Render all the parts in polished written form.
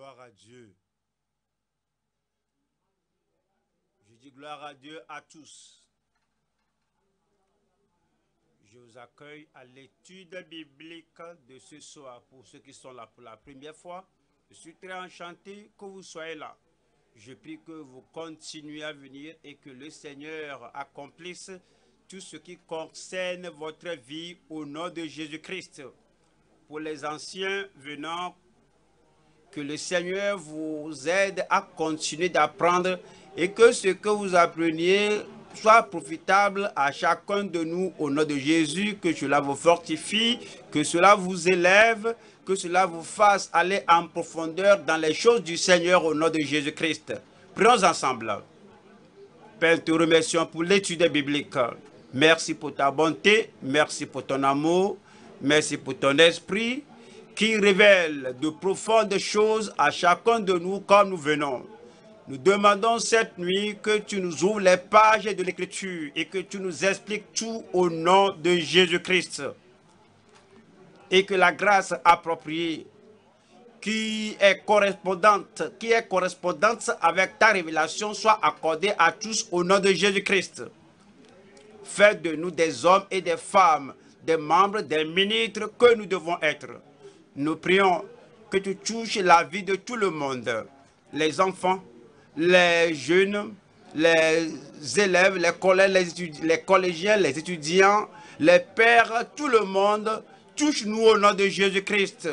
Gloire à Dieu. Je dis gloire à Dieu à tous. Je vous accueille à l'étude biblique de ce soir. Pour ceux qui sont là pour la première fois, je suis très enchanté que vous soyez là. Je prie que vous continuez à venir et que le Seigneur accomplisse tout ce qui concerne votre vie au nom de Jésus-Christ. Pour les anciens venants, que le Seigneur vous aide à continuer d'apprendre et que ce que vous appreniez soit profitable à chacun de nous au nom de Jésus, que cela vous fortifie, que cela vous élève, que cela vous fasse aller en profondeur dans les choses du Seigneur au nom de Jésus-Christ. Prions ensemble. Père, te remercions pour l'étude biblique. Merci pour ta bonté, merci pour ton amour, merci pour ton esprit qui révèle de profondes choses à chacun de nous quand nous venons. Nous demandons cette nuit que tu nous ouvres les pages de l'Écriture et que tu nous expliques tout au nom de Jésus-Christ. Et que la grâce appropriée qui est correspondante avec ta révélation soit accordée à tous au nom de Jésus-Christ. Fais de nous des hommes et des femmes, des membres, des ministres que nous devons être. Nous prions que tu touches la vie de tout le monde, les enfants, les jeunes, les élèves, les collégiens, les étudiants, les pères, tout le monde. Touche-nous au nom de Jésus-Christ.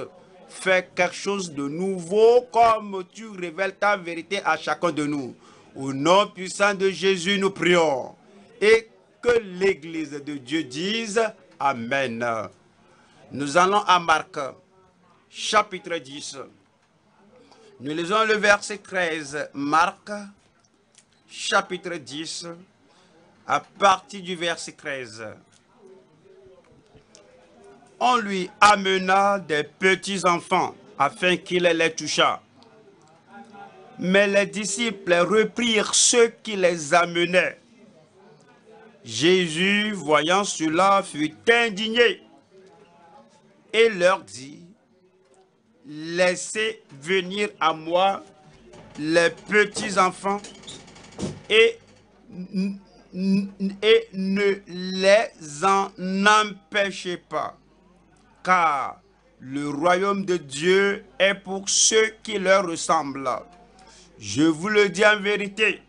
Fais quelque chose de nouveau comme tu révèles ta vérité à chacun de nous. Au nom puissant de Jésus, nous prions. Et que l'Église de Dieu dise Amen. Nous allons à Marc, chapitre 10. Nous lisons le verset 13, Marc, chapitre 10, à partir du verset 13. On lui amena des petits-enfants, afin qu'il les touchât. Mais les disciples reprirent ceux qui les amenaient. Jésus, voyant cela, fut indigné et leur dit, « Laissez venir à moi les petits-enfants et ne les en empêchez pas, car le royaume de Dieu est pour ceux qui leur ressemblent. Je vous le dis en vérité,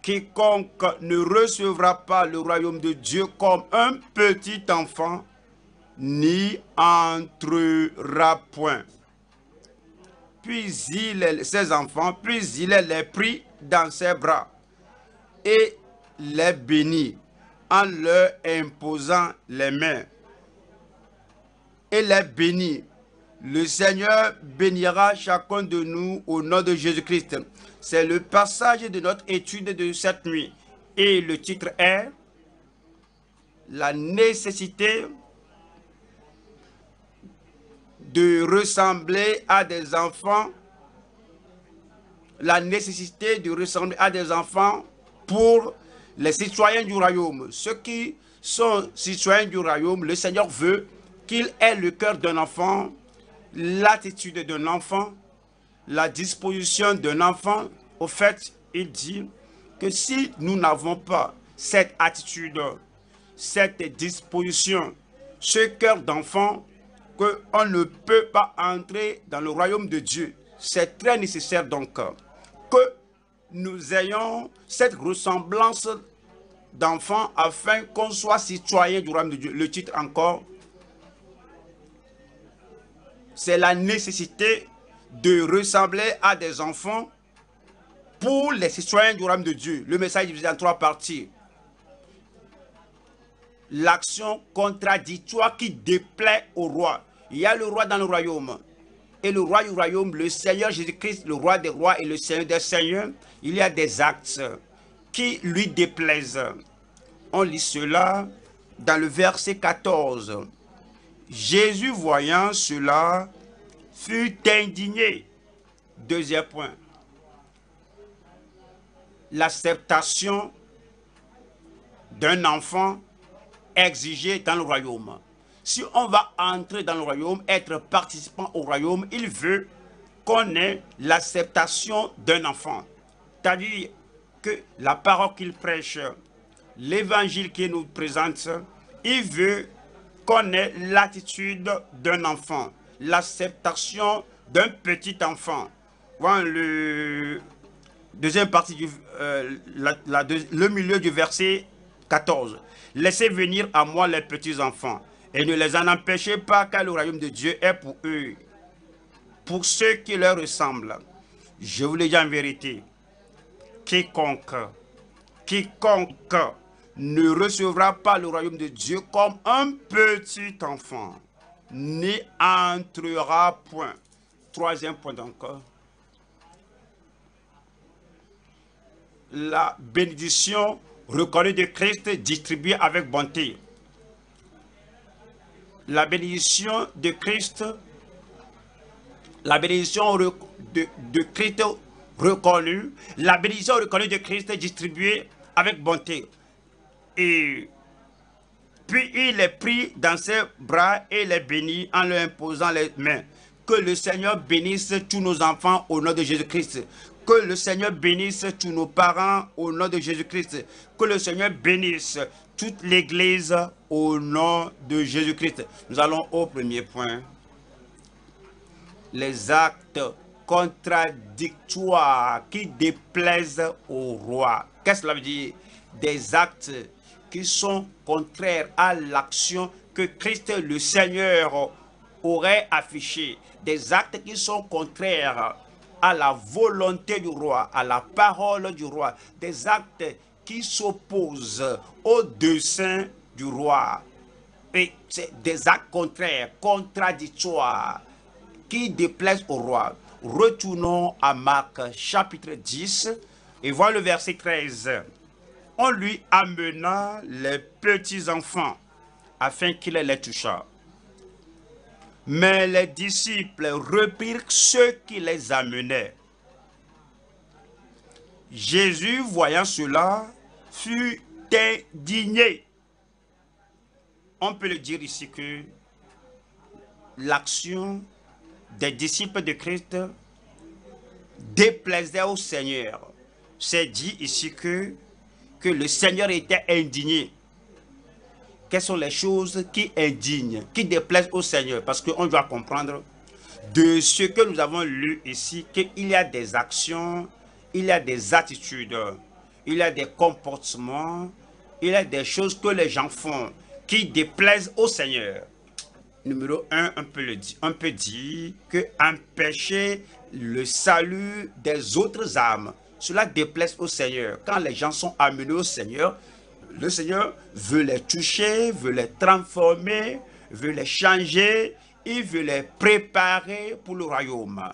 quiconque ne recevra pas le royaume de Dieu comme un petit enfant, n'y entrera point. » Puis il les prit dans ses bras et les bénit en leur imposant les mains. Le Seigneur bénira chacun de nous au nom de Jésus-Christ. C'est le passage de notre étude de cette nuit. Et le titre est « La nécessité de ressembler à des enfants, pour les citoyens du royaume. » Ceux qui sont citoyens du royaume, le Seigneur veut qu'il ait le cœur d'un enfant, l'attitude d'un enfant, la disposition d'un enfant. Au fait, il dit que si nous n'avons pas cette attitude, cette disposition, ce cœur d'enfant, qu'on ne peut pas entrer dans le royaume de Dieu. C'est très nécessaire donc que nous ayons cette ressemblance d'enfant afin qu'on soit citoyen du royaume de Dieu. Le titre encore, c'est la nécessité de ressembler à des enfants pour les citoyens du royaume de Dieu. Le message est divisé en trois parties. L'action contradictoire qui déplaît au roi. Il y a le roi dans le royaume. Et le roi du royaume, le Seigneur Jésus-Christ, le roi des rois et le Seigneur des seigneurs, il y a des actes qui lui déplaisent. On lit cela dans le verset 14. Jésus, voyant cela, fut indigné. Deuxième point. L'acceptation d'un enfant exigé dans le royaume. Si on va entrer dans le royaume, être participant au royaume, il veut qu'on ait l'acceptation d'un enfant. C'est-à-dire que la parole qu'il prêche, l'évangile qu'il nous présente, il veut qu'on ait l'attitude d'un enfant, l'acceptation d'un petit enfant. Dans le deuxième partie du le milieu du verset 14. Laissez venir à moi les petits enfants et ne les en empêchez pas, car le royaume de Dieu est pour eux, pour ceux qui leur ressemblent. Je vous le dis en vérité, quiconque ne recevra pas le royaume de Dieu comme un petit enfant, n'y entrera point. Troisième point encore. La bénédiction reconnue de Christ distribuée avec bonté. La bénédiction de Christ, la bénédiction reconnue de Christ distribuée avec bonté. Et puis il les prit dans ses bras et les bénit en leur imposant les mains. Que le Seigneur bénisse tous nos enfants au nom de Jésus-Christ. Que le Seigneur bénisse tous nos parents au nom de Jésus-Christ. Que le Seigneur bénisse toute l'Église au nom de Jésus-Christ. Nous allons au premier point. Les actes contradictoires qui déplaisent au roi. Qu'est-ce que cela veut dire? Des actes qui sont contraires à l'action que Christ le Seigneur aurait affichée. Des actes qui sont contraires à la volonté du roi, à la parole du roi, des actes qui s'opposent au dessein du roi. Et c'est des actes contraires, contradictoires, qui déplaisent au roi. Retournons à Marc chapitre 10 et voyons le verset 13. On lui amena les petits enfants afin qu'il les touchât. Mais les disciples reprirent ceux qui les amenaient. Jésus, voyant cela, fut indigné. On peut le dire ici que l'action des disciples de Christ déplaisait au Seigneur. C'est dit ici que le Seigneur était indigné. Quelles sont les choses qui indignent, qui déplaisent au Seigneur? Parce qu'on doit comprendre de ce que nous avons lu ici, qu'il y a des actions, il y a des attitudes, il y a des comportements, il y a des choses que les gens font qui déplaisent au Seigneur. Numéro 1, on peut dire que empêcher le salut des autres âmes, cela déplaise au Seigneur. Quand les gens sont amenés au Seigneur, le Seigneur veut les toucher, veut les transformer, veut les changer. Il veut les préparer pour le royaume.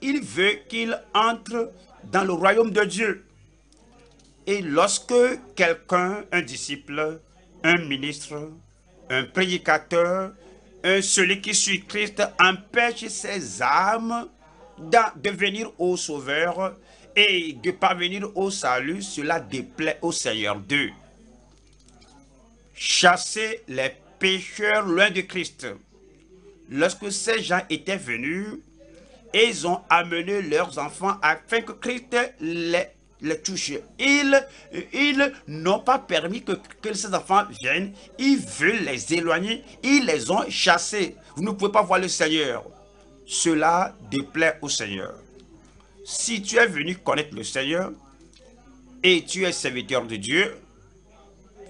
Il veut qu'ils entrent dans le royaume de Dieu. Et lorsque quelqu'un, un disciple, un ministre, un prédicateur, celui qui suit Christ, empêche ses âmes de venir au Sauveur, et de parvenir au salut, cela déplaît au Seigneur. 2. Chasser les pécheurs loin de Christ. Lorsque ces gens étaient venus, ils ont amené leurs enfants afin que Christ les touche. Ils n'ont pas permis que ces enfants viennent. Ils veulent les éloigner. Ils les ont chassés. Vous ne pouvez pas voir le Seigneur. Cela déplaît au Seigneur. Si tu es venu connaître le Seigneur et tu es serviteur de Dieu,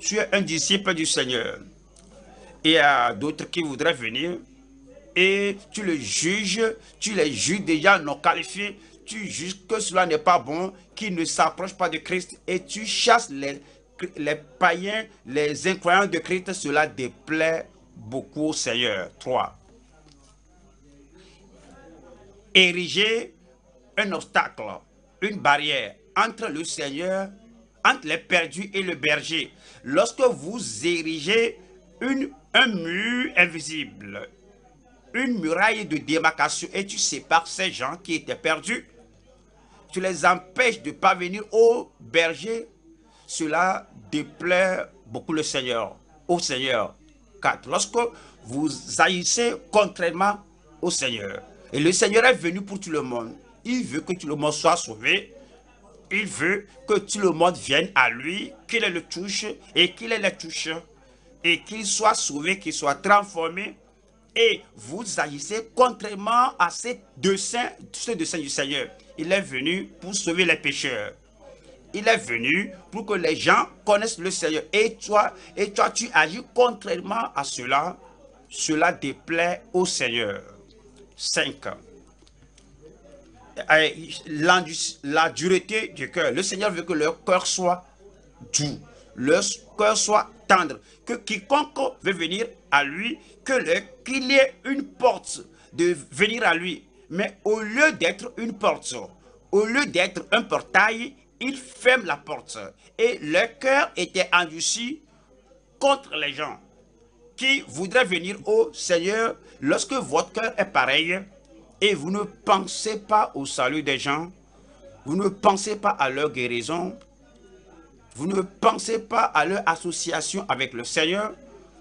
tu es un disciple du Seigneur. Il y a d'autres qui voudraient venir et tu les juges déjà non qualifiés, tu juges que cela n'est pas bon, qu'ils ne s'approchent pas de Christ et tu chasses les païens, les incroyants de Christ, cela déplaît beaucoup au Seigneur. 3. Ériger un obstacle, une barrière entre le Seigneur, entre les perdus et le berger. Lorsque vous érigez un mur invisible, une muraille de démarcation, et tu sépares ces gens qui étaient perdus, tu les empêches de parvenir au berger, cela déplaît beaucoup le Seigneur, au Seigneur. 4. Lorsque vous agissez contrairement au Seigneur, Et le Seigneur est venu pour tout le monde. Il veut que tout le monde soit sauvé. Il veut que tout le monde vienne à lui, qu'il le touche et qu'il le touche. Et qu'il soit sauvé, qu'il soit transformé. Et vous agissez contrairement à ce dessein du Seigneur. Il est venu pour sauver les pécheurs. Il est venu pour que les gens connaissent le Seigneur. Et toi, tu agis contrairement à cela. Cela déplaît au Seigneur. 5. La dureté du cœur. Le Seigneur veut que leur cœur soit doux. Leur cœur soit tendre. Que quiconque veut venir à lui, qu'il y ait une porte de venir à lui. Mais au lieu d'être une porte, au lieu d'être un portail, il ferme la porte. Et le cœur était endurci contre les gens qui voudraient venir au Seigneur. Lorsque votre cœur est pareil et vous ne pensez pas au salut des gens, vous ne pensez pas à leur guérison, vous ne pensez pas à leur association avec le Seigneur,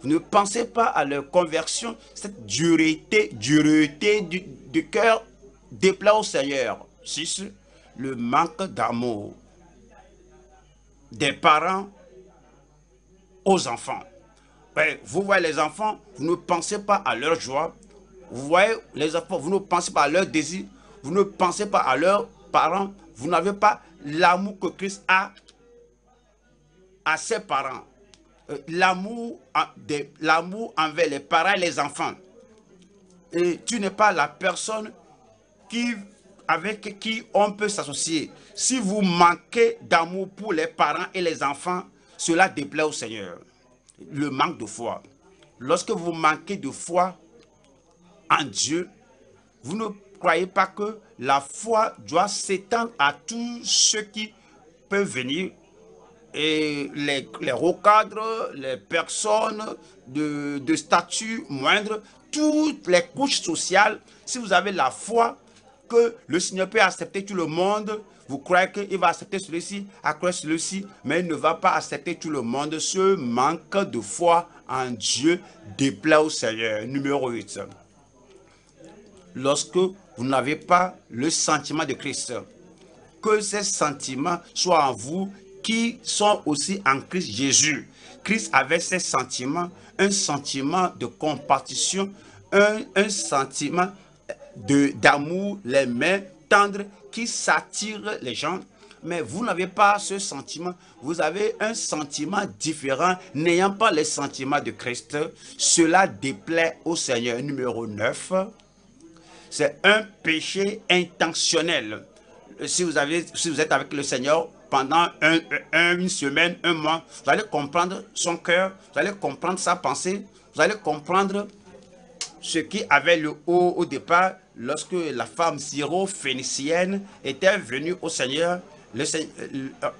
vous ne pensez pas à leur conversion, cette dureté du cœur déplaît au Seigneur. 6. Le manque d'amour des parents aux enfants. Vous voyez les enfants, vous ne pensez pas à leur joie. Vous voyez les enfants, vous ne pensez pas à leur désir. Vous ne pensez pas à leurs parents. Vous n'avez pas l'amour que Christ a à ses parents. L'amour envers les parents et les enfants. Et tu n'es pas la personne avec qui on peut s'associer. Si vous manquez d'amour pour les parents et les enfants, cela déplaît au Seigneur. Le manque de foi. Lorsque vous manquez de foi en Dieu, vous ne croyez pas que la foi doit s'étendre à tous ceux qui peuvent venir. Et les recadres, les personnes de statut moindre, toutes les couches sociales, si vous avez la foi que le Seigneur peut accepter tout le monde, vous croyez qu'il va accepter celui-ci, mais il ne va pas accepter tout le monde. Ce manque de foi en Dieu déplaît au Seigneur. Numéro 8. Lorsque vous n'avez pas le sentiment de Christ, que ces sentiments soient en vous qui sont aussi en Christ Jésus. Christ avait ses sentiments, un sentiment de compassion, un sentiment d'amour, les mains tendres qui s'attirent les gens. Mais vous n'avez pas ce sentiment. Vous avez un sentiment différent, n'ayant pas les sentiments de Christ. Cela déplaît au Seigneur. Numéro 9, c'est un péché intentionnel. Si vous êtes avec le Seigneur pendant une semaine, un mois, vous allez comprendre son cœur, vous allez comprendre sa pensée, vous allez comprendre ce qui avait le haut au départ. Lorsque la femme syro-phénicienne était venue au Seigneur,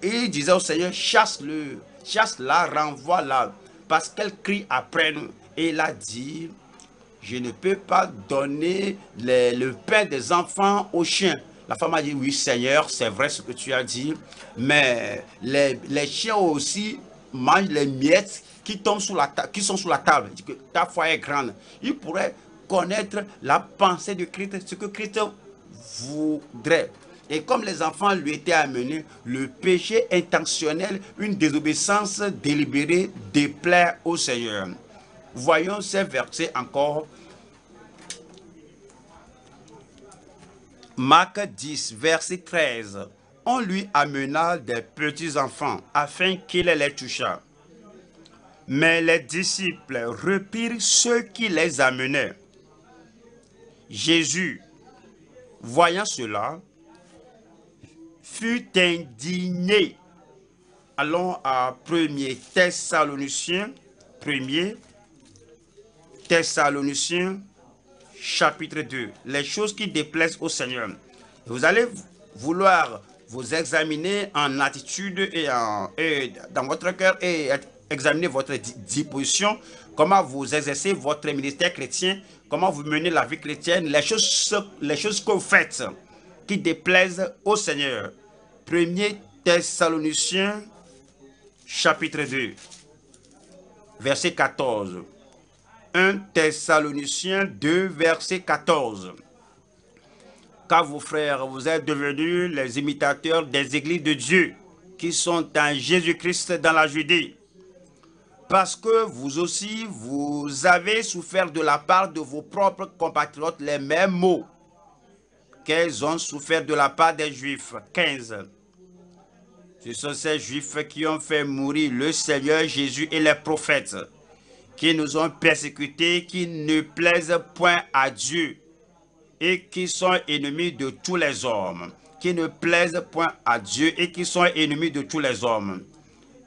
il disait au Seigneur, chasse-le, chasse-la, renvoie-la, parce qu'elle crie après nous. Et il a dit, je ne peux pas donner le pain des enfants aux chiens. La femme a dit, oui Seigneur, c'est vrai ce que tu as dit, mais les chiens aussi mangent les miettes qui sont sous la table. Ta foi est grande. Il pourrait connaître la pensée de Christ, ce que Christ voudrait. Et comme les enfants lui étaient amenés, le péché intentionnel, une désobéissance délibérée, déplaît au Seigneur. Voyons ces versets encore. Marc 10, verset 13. On lui amena des petits enfants afin qu'il les touchât. Mais les disciples reprirent ceux qui les amenaient. Jésus, voyant cela, fut indigné. Allons à 1er Thessaloniciens, chapitre 2. Les choses qui déplaisent au Seigneur. Vous allez vouloir vous examiner en attitude et dans votre cœur et examiner votre disposition, comment vous exercez votre ministère chrétien, comment vous menez la vie chrétienne, les choses que vous faites qui déplaisent au Seigneur. 1er Thessaloniciens, chapitre 2, verset 14. 1 Thessaloniciens 2, verset 14. quand vos frères, vous êtes devenus les imitateurs des églises de Dieu qui sont en Jésus-Christ dans la Judée. Parce que vous aussi, vous avez souffert de la part de vos propres compatriotes les mêmes maux qu'elles ont souffert de la part des Juifs. 15. Ce sont ces Juifs qui ont fait mourir le Seigneur Jésus et les prophètes, qui nous ont persécutés, qui ne plaisent point à Dieu et qui sont ennemis de tous les hommes, qui ne plaisent point à Dieu et qui sont ennemis de tous les hommes.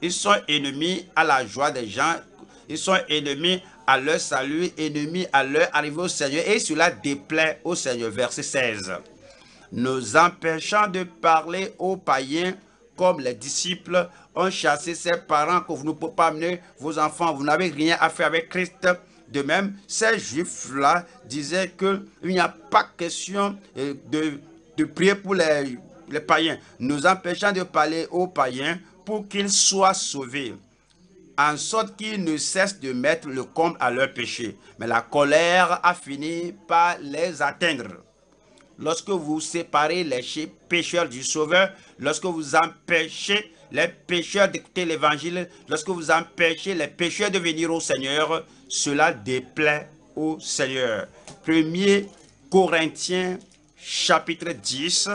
Ils sont ennemis à la joie des gens, ils sont ennemis à leur salut, ennemis à leur arrivée au Seigneur, et cela déplaît au Seigneur. Verset 16. Nous empêchant de parler aux païens comme les disciples ont chassé ses parents, que vous ne pouvez pas amener vos enfants, vous n'avez rien à faire avec Christ. De même, ces Juifs-là disaient qu'il n'y a pas question de prier pour les païens, nous empêchant de parler aux païens pour qu'ils soient sauvés, en sorte qu'ils ne cessent de mettre le comble à leur péché. Mais la colère a fini par les atteindre. Lorsque vous séparez les pécheurs du Sauveur, lorsque vous empêchez les pécheurs d'écouter l'Évangile, lorsque vous empêchez les pécheurs de venir au Seigneur, cela déplaît au Seigneur. 1 Corinthiens chapitre 10.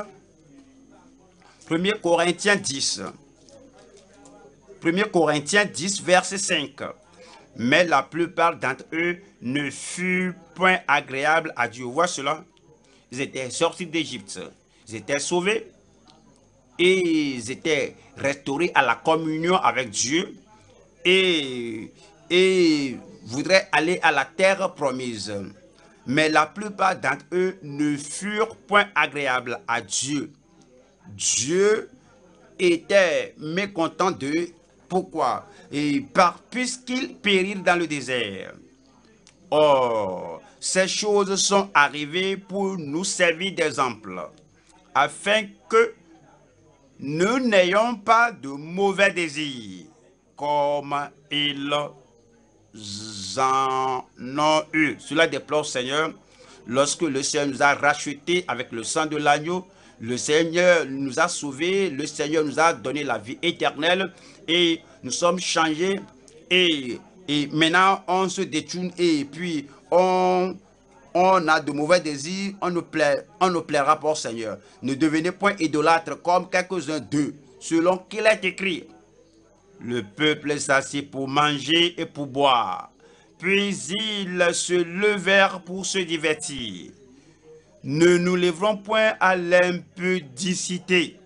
1 Corinthiens 10. 1 Corinthiens 10, verset 5. Mais la plupart d'entre eux ne furent point agréables à Dieu. Voici cela. Ils étaient sortis d'Égypte. Ils étaient sauvés. Et ils étaient restaurés à la communion avec Dieu. Et voudraient aller à la terre promise. Mais la plupart d'entre eux ne furent point agréables à Dieu. Dieu était mécontent d'eux. Pourquoi? Et puisqu'ils périrent dans le désert. Or, ces choses sont arrivées pour nous servir d'exemple, afin que nous n'ayons pas de mauvais désirs, comme ils en ont eu. Cela déplore, Seigneur, lorsque le Seigneur nous a rachetés avec le sang de l'agneau. Le Seigneur nous a sauvés, le Seigneur nous a donné la vie éternelle et nous sommes changés et maintenant on se détourne et puis on a de mauvais désirs, on ne plaira pas au Seigneur. Ne devenez point idolâtres comme quelques-uns d'eux, selon qu'il est écrit. Le peuple s'assit pour manger et pour boire, puis ils se levèrent pour se divertir. Ne nous livrons point à l'impudicité,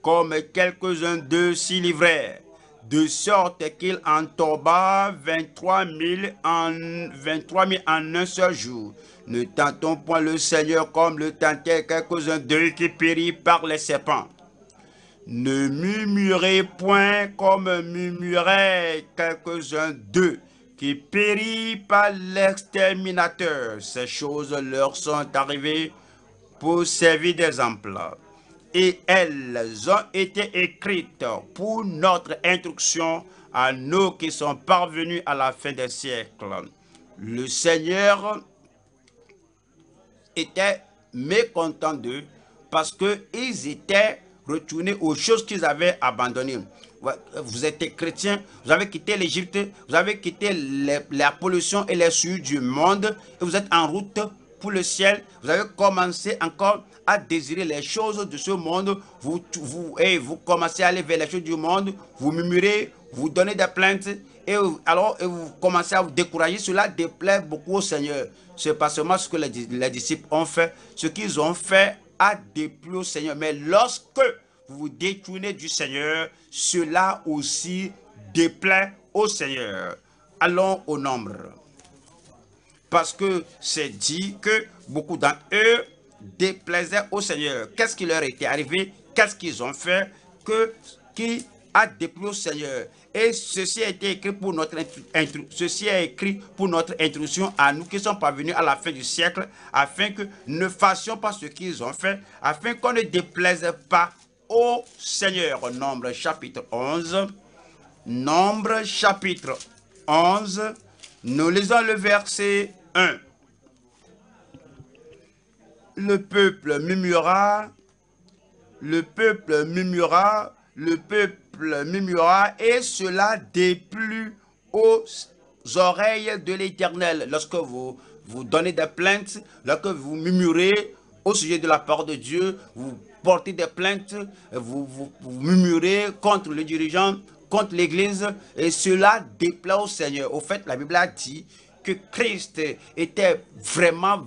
comme quelques-uns d'eux s'y livraient, de sorte qu'il en tomba 23 000 en un seul jour. Ne tentons point le Seigneur comme le tentaient quelques-uns d'eux qui périrent par les serpents. Ne murmurez point comme murmuraient quelques-uns d'eux qui périrent par l'exterminateur. Ces choses leur sont arrivées pour servir d'exemple. Et elles ont été écrites pour notre instruction à nous qui sont parvenus à la fin des siècles. Le Seigneur était mécontent d'eux parce qu'ils étaient retournés aux choses qu'ils avaient abandonnées. Vous êtes chrétien, vous avez quitté l'Égypte, vous avez quitté la pollution et les souillures du monde, et vous êtes en route pour le ciel. Vous avez commencé encore à désirer les choses de ce monde, vous commencez à aller vers les choses du monde, vous murmurez, vous donnez des plaintes, et vous commencez à vous décourager. Cela déplaît beaucoup au Seigneur. Ce n'est pas seulement ce que les disciples ont fait, ce qu'ils ont fait a déplu au Seigneur. Mais lorsque vous vous détournez du Seigneur, cela aussi déplaît au Seigneur. Allons au nombre. Parce que c'est dit que beaucoup d'entre eux déplaisaient au Seigneur. Qu'est-ce qui leur était arrivé? Qu'est-ce qu'ils ont fait qui a déplu au Seigneur? Et ceci a été écrit pour notre instruction à nous qui sommes parvenus à la fin du siècle, afin que ne fassions pas ce qu'ils ont fait, afin qu'on ne déplaise pas au Seigneur. Nombre chapitre 11. Nombre chapitre 11. Nous lisons le verset 1. le peuple murmura, et cela déplut aux oreilles de l'Éternel. Lorsque vous donnez des plaintes, lorsque vous murmurez au sujet de la parole de Dieu, vous portez des plaintes, vous murmurez contre le dirigeant, contre l'Église, et cela déplaît au Seigneur. Au fait, la Bible a dit que Christ était vraiment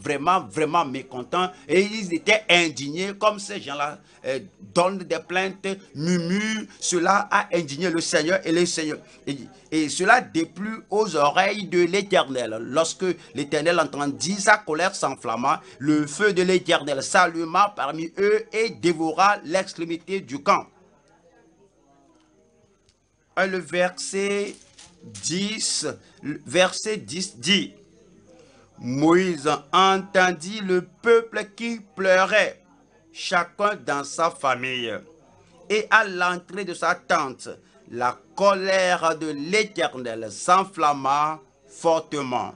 mécontent, et ils étaient indignés comme ces gens-là donnent des plaintes, murmurent. Cela a indigné le Seigneur, et cela déplut aux oreilles de l'Éternel. Lorsque l'Éternel entendit, sa colère s'enflamma, le feu de l'Éternel s'alluma parmi eux et dévora l'extrémité du camp. Le verset 10, dit « Moïse entendit le peuple qui pleurait, chacun dans sa famille. Et à l'entrée de sa tente, la colère de l'Éternel s'enflamma fortement.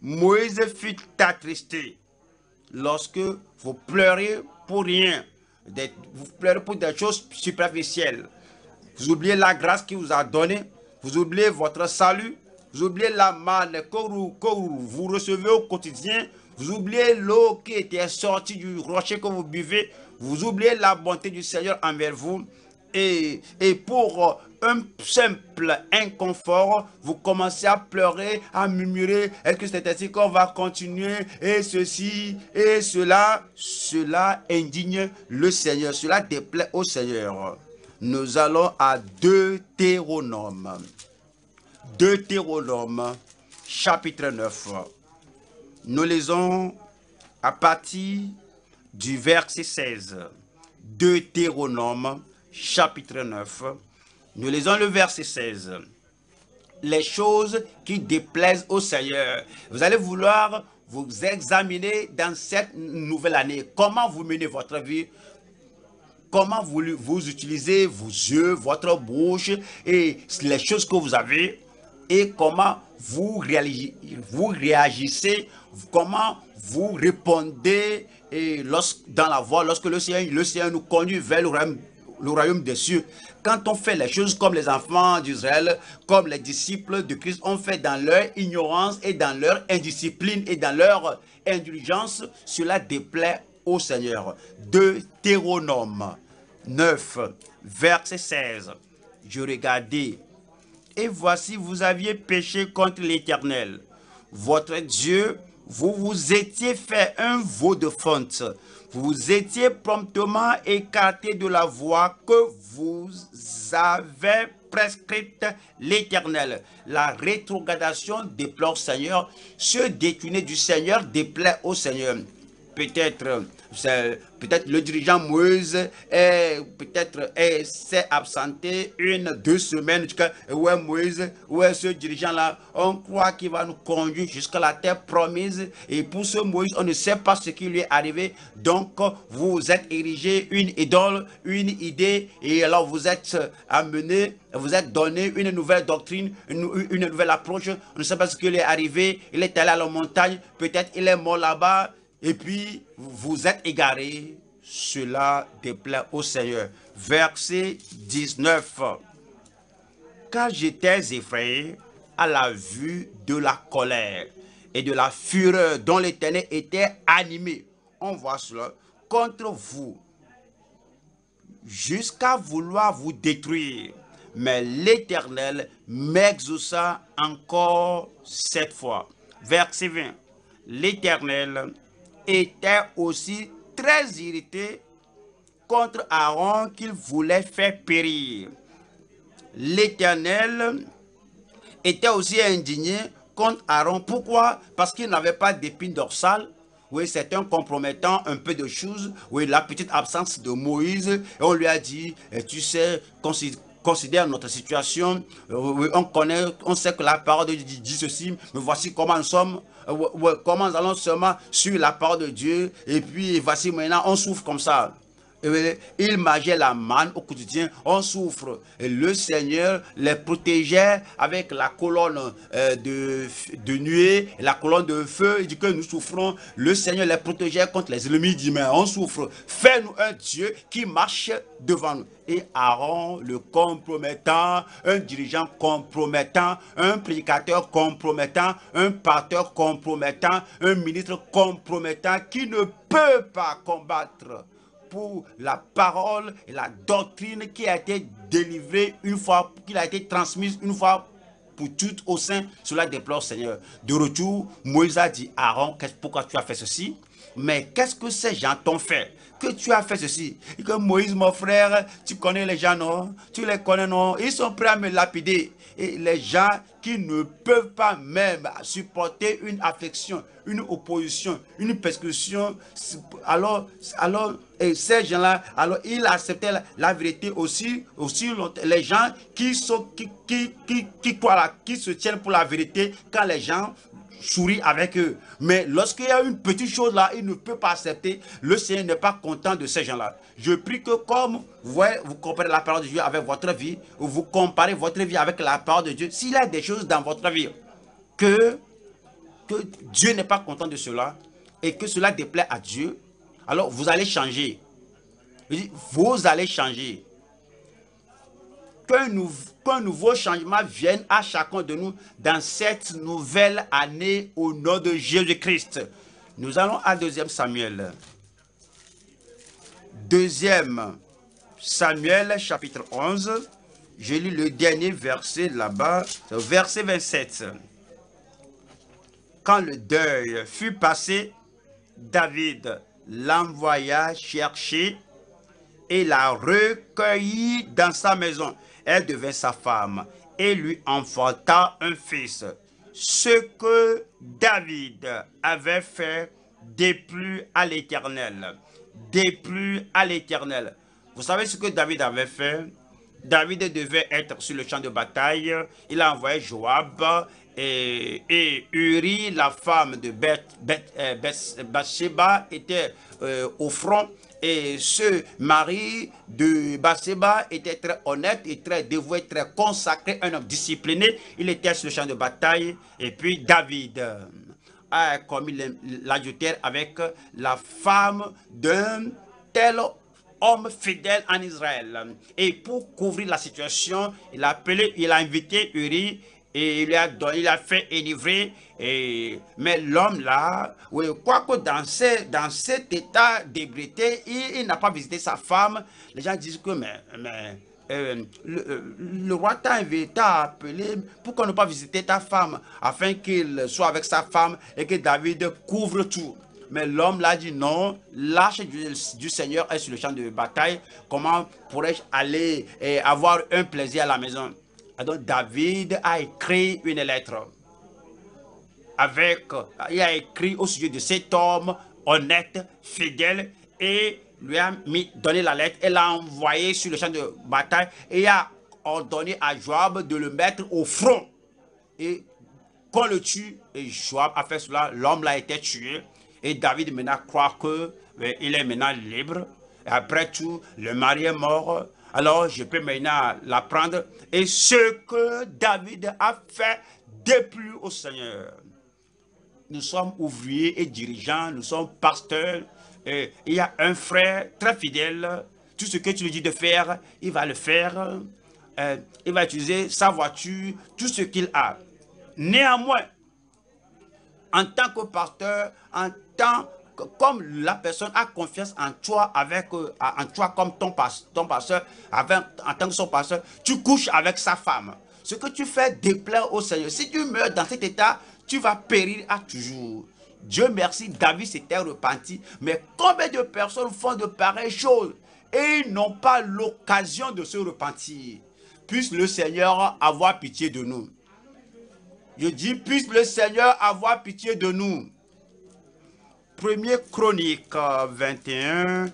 Moïse fut attristé. » Lorsque vous pleurez pour rien, vous pleurez pour des choses superficielles, vous oubliez la grâce qu'il vous a donnée, vous oubliez votre salut, vous oubliez la manne que vous recevez au quotidien, vous oubliez l'eau qui était sortie du rocher que vous buvez, vous oubliez la bonté du Seigneur envers vous. Et pour un simple inconfort, vous commencez à pleurer, à murmurer. Est-ce que c'est ainsi qu'on va continuer? Et ceci, et cela, cela indigne le Seigneur, cela déplaît au Seigneur. Nous allons à Deutéronome, chapitre 9. Nous lisons à partir du verset 16. Deutéronome, chapitre 9. Nous lisons le verset 16. Les choses qui déplaisent au Seigneur. Vous allez vouloir vous examiner dans cette nouvelle année. Comment vous menez votre vie ? Comment vous utilisez vos yeux, votre bouche et les choses que vous avez, et comment vous réagissez, comment vous répondez et dans la voie lorsque le Seigneur nous conduit vers le royaume des cieux. Quand on fait les choses comme les enfants d'Israël, comme les disciples de Christ ont fait dans leur ignorance et dans leur indiscipline et dans leur indulgence, cela déplaît au Seigneur. Deutéronome 9, verset 16. Je regardais, et voici, vous aviez péché contre l'Éternel, votre Dieu. Vous vous étiez fait un veau de fonte. Vous vous étiez promptement écarté de la voie que vous avez prescrite l'Éternel. La rétrogradation déplaît au Seigneur. Se détourner du Seigneur déplaît au Seigneur. Peut-être le dirigeant Moïse s'est absenté 1 ou 2 semaines. Ouais, Moïse, ouais, ce dirigeant-là, on croit qu'il va nous conduire jusqu'à la terre promise. Et pour ce Moïse, on ne sait pas ce qui lui est arrivé. Donc, vous êtes érigé une idole, une idée, et alors vous êtes amené, vous êtes donné une nouvelle doctrine, une nouvelle approche. On ne sait pas ce qui lui est arrivé. Il est allé à la montagne, peut-être il est mort là-bas. Et puis, vous êtes égarés, cela déplaît au Seigneur. Verset 19. Car j'étais effrayé à la vue de la colère et de la fureur dont l'Éternel était animé. On voit cela contre vous, jusqu'à vouloir vous détruire. Mais l'Éternel m'exauça encore cette fois. Verset 20. L'Éternel était aussi très irrité contre Aaron qu'il voulait faire périr. L'Éternel était aussi indigné contre Aaron. Pourquoi? Parce qu'il n'avait pas d'épine dorsale. Oui, c'est un compromettant, un peu de choses. Oui, la petite absence de Moïse. Et on lui a dit, tu sais, considère notre situation. On sait que la parole de Dieu dit ceci, mais voici comment nous sommes. Comment nous allons seulement sur la parole de Dieu, et puis voici maintenant on souffre comme ça. Ils mangeaient la manne au quotidien, on souffre. Et le Seigneur les protégeait avec la colonne de nuée, la colonne de feu. Il dit que nous souffrons. Le Seigneur les protégeait contre les ennemis. Il dit, mais on souffre. Fais-nous un Dieu qui marche devant nous. Et Aaron, le compromettant, un dirigeant compromettant, un prédicateur compromettant, un pasteur compromettant, un ministre compromettant qui ne peut pas combattre pour la parole et la doctrine qui a été délivrée une fois, qui a été transmise une fois pour toutes au sein, cela déplore Seigneur. De retour, Moïse a dit, Aaron, pourquoi tu as fait ceci? Mais qu'est-ce que ces gens t'ont fait? Que tu as fait ceci? Et que Moïse, mon frère, tu connais les gens, non? Tu les connais, non? Ils sont prêts à me lapider. Et les gens qui ne peuvent pas même supporter une affection, une opposition, une persécution, alors et ces gens-là, alors ils acceptaient la vérité aussi les gens qui croient, qui se tiennent pour la vérité quand les gens sourit avec eux. Mais lorsqu'il y a une petite chose là, il ne peut pas accepter. Le Seigneur n'est pas content de ces gens-là. Je prie que comme vous comparez la parole de Dieu avec votre vie, ou vous comparez votre vie avec la parole de Dieu, s'il y a des choses dans votre vie que Dieu n'est pas content de cela et que cela déplaît à Dieu, alors vous allez changer. Vous allez changer. Qu'un nouveau changement vienne à chacun de nous dans cette nouvelle année au nom de Jésus-Christ. Nous allons à 2e Samuel. 2e Samuel, chapitre 11. Je lis le dernier verset là-bas, verset 27. Quand le deuil fut passé, David l'envoya chercher et la recueillit dans sa maison. Elle devint sa femme et lui enfanta un fils. Ce que David avait fait déplut à l'Éternel. Déplut à l'Éternel. Vous savez ce que David avait fait? David devait être sur le champ de bataille. Il a envoyé Joab et Uri, la femme de Bathsheba, était au front. Et ce mari de Bathsheba était très honnête et très dévoué, très consacré, un homme discipliné. Il était sur le champ de bataille. Et puis David a commis l'adultère avec la femme d'un tel homme fidèle en Israël. Et pour couvrir la situation, il a invité Uri. Et il a fait enivrer, mais l'homme là, oui, quoique dans cet état d'ébriété, il n'a pas visité sa femme. Les gens disent que le roi t'a appelé, pourquoi ne pas visiter ta femme, afin qu'il soit avec sa femme et que David couvre tout. Mais l'homme l'a dit non, l'arche du Seigneur est sur le champ de bataille, comment pourrais-je aller et avoir un plaisir à la maison? Donc David a écrit une lettre. Il a écrit au sujet de cet homme honnête, fidèle, et lui a donné la lettre. Elle l'a envoyé sur le champ de bataille et a ordonné à Joab de le mettre au front. Et qu'on le tue, et Joab a fait cela, l'homme l'a été tué. Et David maintenant croit qu'il est maintenant libre. Et après tout, le mari est mort. Alors, je peux maintenant l'apprendre. Et ce que David a fait déplut au Seigneur. Nous sommes ouvriers et dirigeants, nous sommes pasteurs. Et il y a un frère très fidèle. Tout ce que tu lui dis de faire, il va le faire. Il va utiliser sa voiture, tout ce qu'il a. Néanmoins, en tant que pasteur, comme la personne a confiance en toi, en toi comme ton pasteur, en tant que son pasteur, tu couches avec sa femme. Ce que tu fais déplaire au Seigneur. Si tu meurs dans cet état, tu vas périr à toujours. Dieu merci, David s'était repenti. Mais combien de personnes font de pareilles choses et ils n'ont pas l'occasion de se repentir? Puisse le Seigneur avoir pitié de nous. Je dis, puisse le Seigneur avoir pitié de nous. 1er Chronique 21,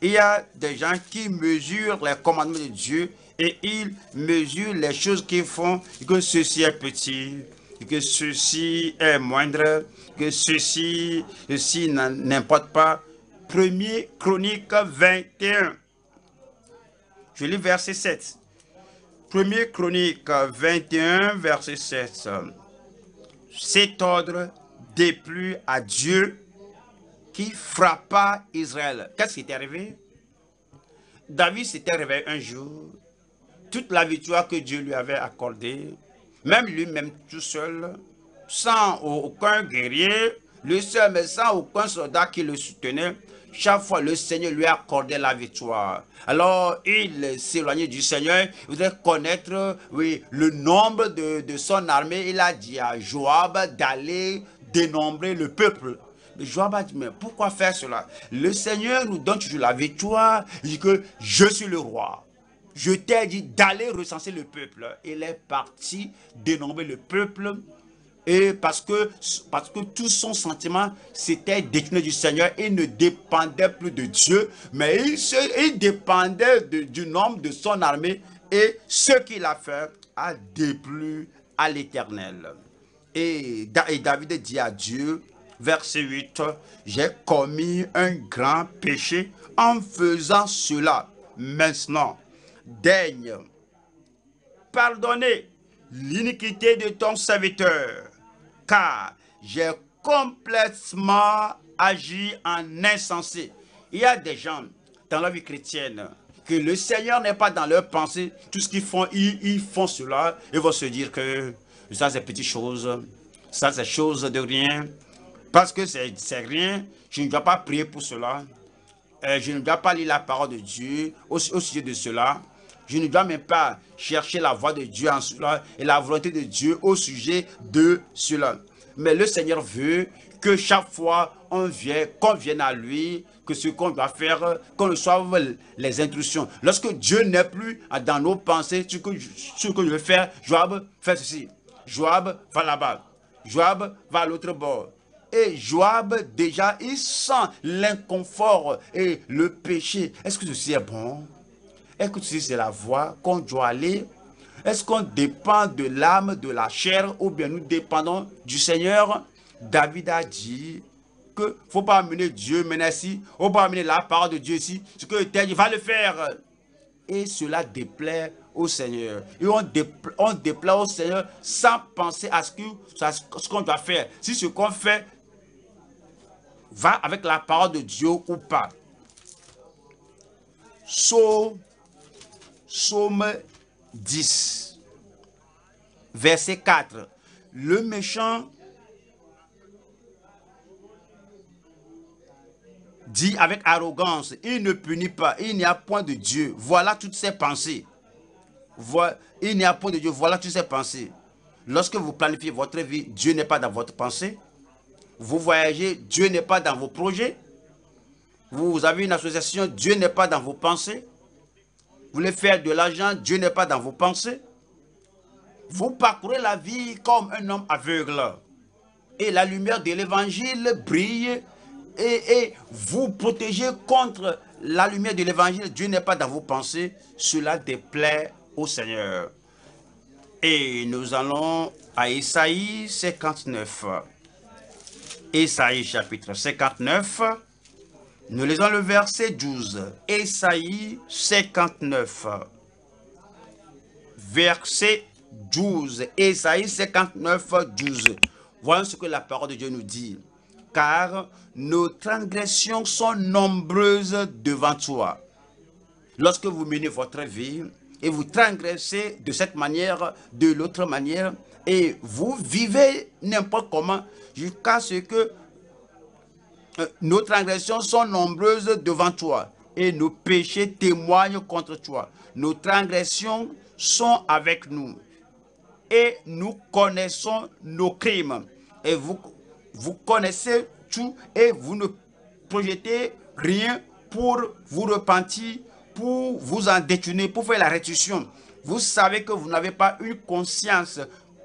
il y a des gens qui mesurent les commandements de Dieu et ils mesurent les choses qu'ils font, que ceci est petit, que ceci est moindre, que ceci n'importe pas. 1er Chronique 21. Je lis verset 7. 1er Chronique 21, verset 7. Cet ordre déplut à Dieu qui frappa Israël. Qu'est-ce qui est arrivé? David s'était réveillé un jour. Toute la victoire que Dieu lui avait accordée, même lui-même tout seul, sans aucun guerrier, lui seul, mais sans aucun soldat qui le soutenait, chaque fois le Seigneur lui accordait la victoire. Alors il s'éloignait du Seigneur, il voudrait connaître le nombre de son armée. Il a dit à Joab d'aller dénombrer le peuple. Mais Joab a dit, mais pourquoi faire cela? Le Seigneur nous donne toujours la victoire, il dit que je suis le roi. Je t'ai dit d'aller recenser le peuple. Il est parti dénombrer le peuple. Et parce que tout son sentiment s'était détourné du Seigneur, il ne dépendait plus de Dieu, mais il dépendait du nombre de son armée. Et ce qu'il a fait a déplu à l'Éternel. Et David dit à Dieu, verset 8, « J'ai commis un grand péché en faisant cela. Maintenant, daigne pardonner l'iniquité de ton serviteur. » Car j'ai complètement agi en insensé. Il y a des gens dans la vie chrétienne que le Seigneur n'est pas dans leur pensée. Tout ce qu'ils font, ils font cela. Ils vont se dire que ça c'est petite chose, ça c'est chose de rien. Parce que c'est rien, je ne dois pas prier pour cela. Je ne dois pas lire la parole de Dieu au sujet de cela. Je ne dois même pas chercher la voix de Dieu en cela et la volonté de Dieu au sujet de cela. Mais le Seigneur veut que chaque fois qu'on vienne à lui, que ce qu'on doit faire, qu'on reçoive les instructions. Lorsque Dieu n'est plus dans nos pensées, ce que je veux faire, Joab, fais ceci. Joab, va là-bas. Joab, va à l'autre bord. Et Joab, déjà, il sent l'inconfort et le péché. Est-ce que ceci est bon? Est-ce que c'est la voie qu'on doit aller? Est-ce qu'on dépend de l'âme, de la chair, ou bien nous dépendons du Seigneur? David a dit qu'il ne faut pas amener Dieu maintenant ici, il ne faut pas amener la parole de Dieu ici, ce que l'Éternel va le faire. Et cela déplaît au Seigneur. Et on déplaît au Seigneur sans penser à ce qu'on doit faire. Si ce qu'on fait va avec la parole de Dieu ou pas. Psaume 10, verset 4. Le méchant dit avec arrogance, il ne punit pas, il n'y a point de Dieu. Voilà toutes ses pensées. Il n'y a point de Dieu, voilà toutes ses pensées. Lorsque vous planifiez votre vie, Dieu n'est pas dans votre pensée. Vous voyagez, Dieu n'est pas dans vos projets. Vous avez une association, Dieu n'est pas dans vos pensées. Vous voulez faire de l'argent, Dieu n'est pas dans vos pensées. Vous parcourez la vie comme un homme aveugle. Et la lumière de l'évangile brille et vous protégez contre la lumière de l'évangile. Dieu n'est pas dans vos pensées. Cela déplaît au Seigneur. Et nous allons à Ésaïe 59. Ésaïe chapitre 59. Nous lisons le verset 12, Ésaïe 59, verset 12, Ésaïe 59, 12. Voyons ce que la parole de Dieu nous dit. Car nos transgressions sont nombreuses devant toi. Lorsque vous menez votre vie et vous transgressez de cette manière, de l'autre manière, et vous vivez n'importe comment jusqu'à ce que nos transgressions sont nombreuses devant toi et nos péchés témoignent contre toi. Nos transgressions sont avec nous et nous connaissons nos crimes. Et vous connaissez tout et vous ne projetez rien pour vous repentir, pour vous en détourner, pour faire la restitution. Vous savez que vous n'avez pas une conscience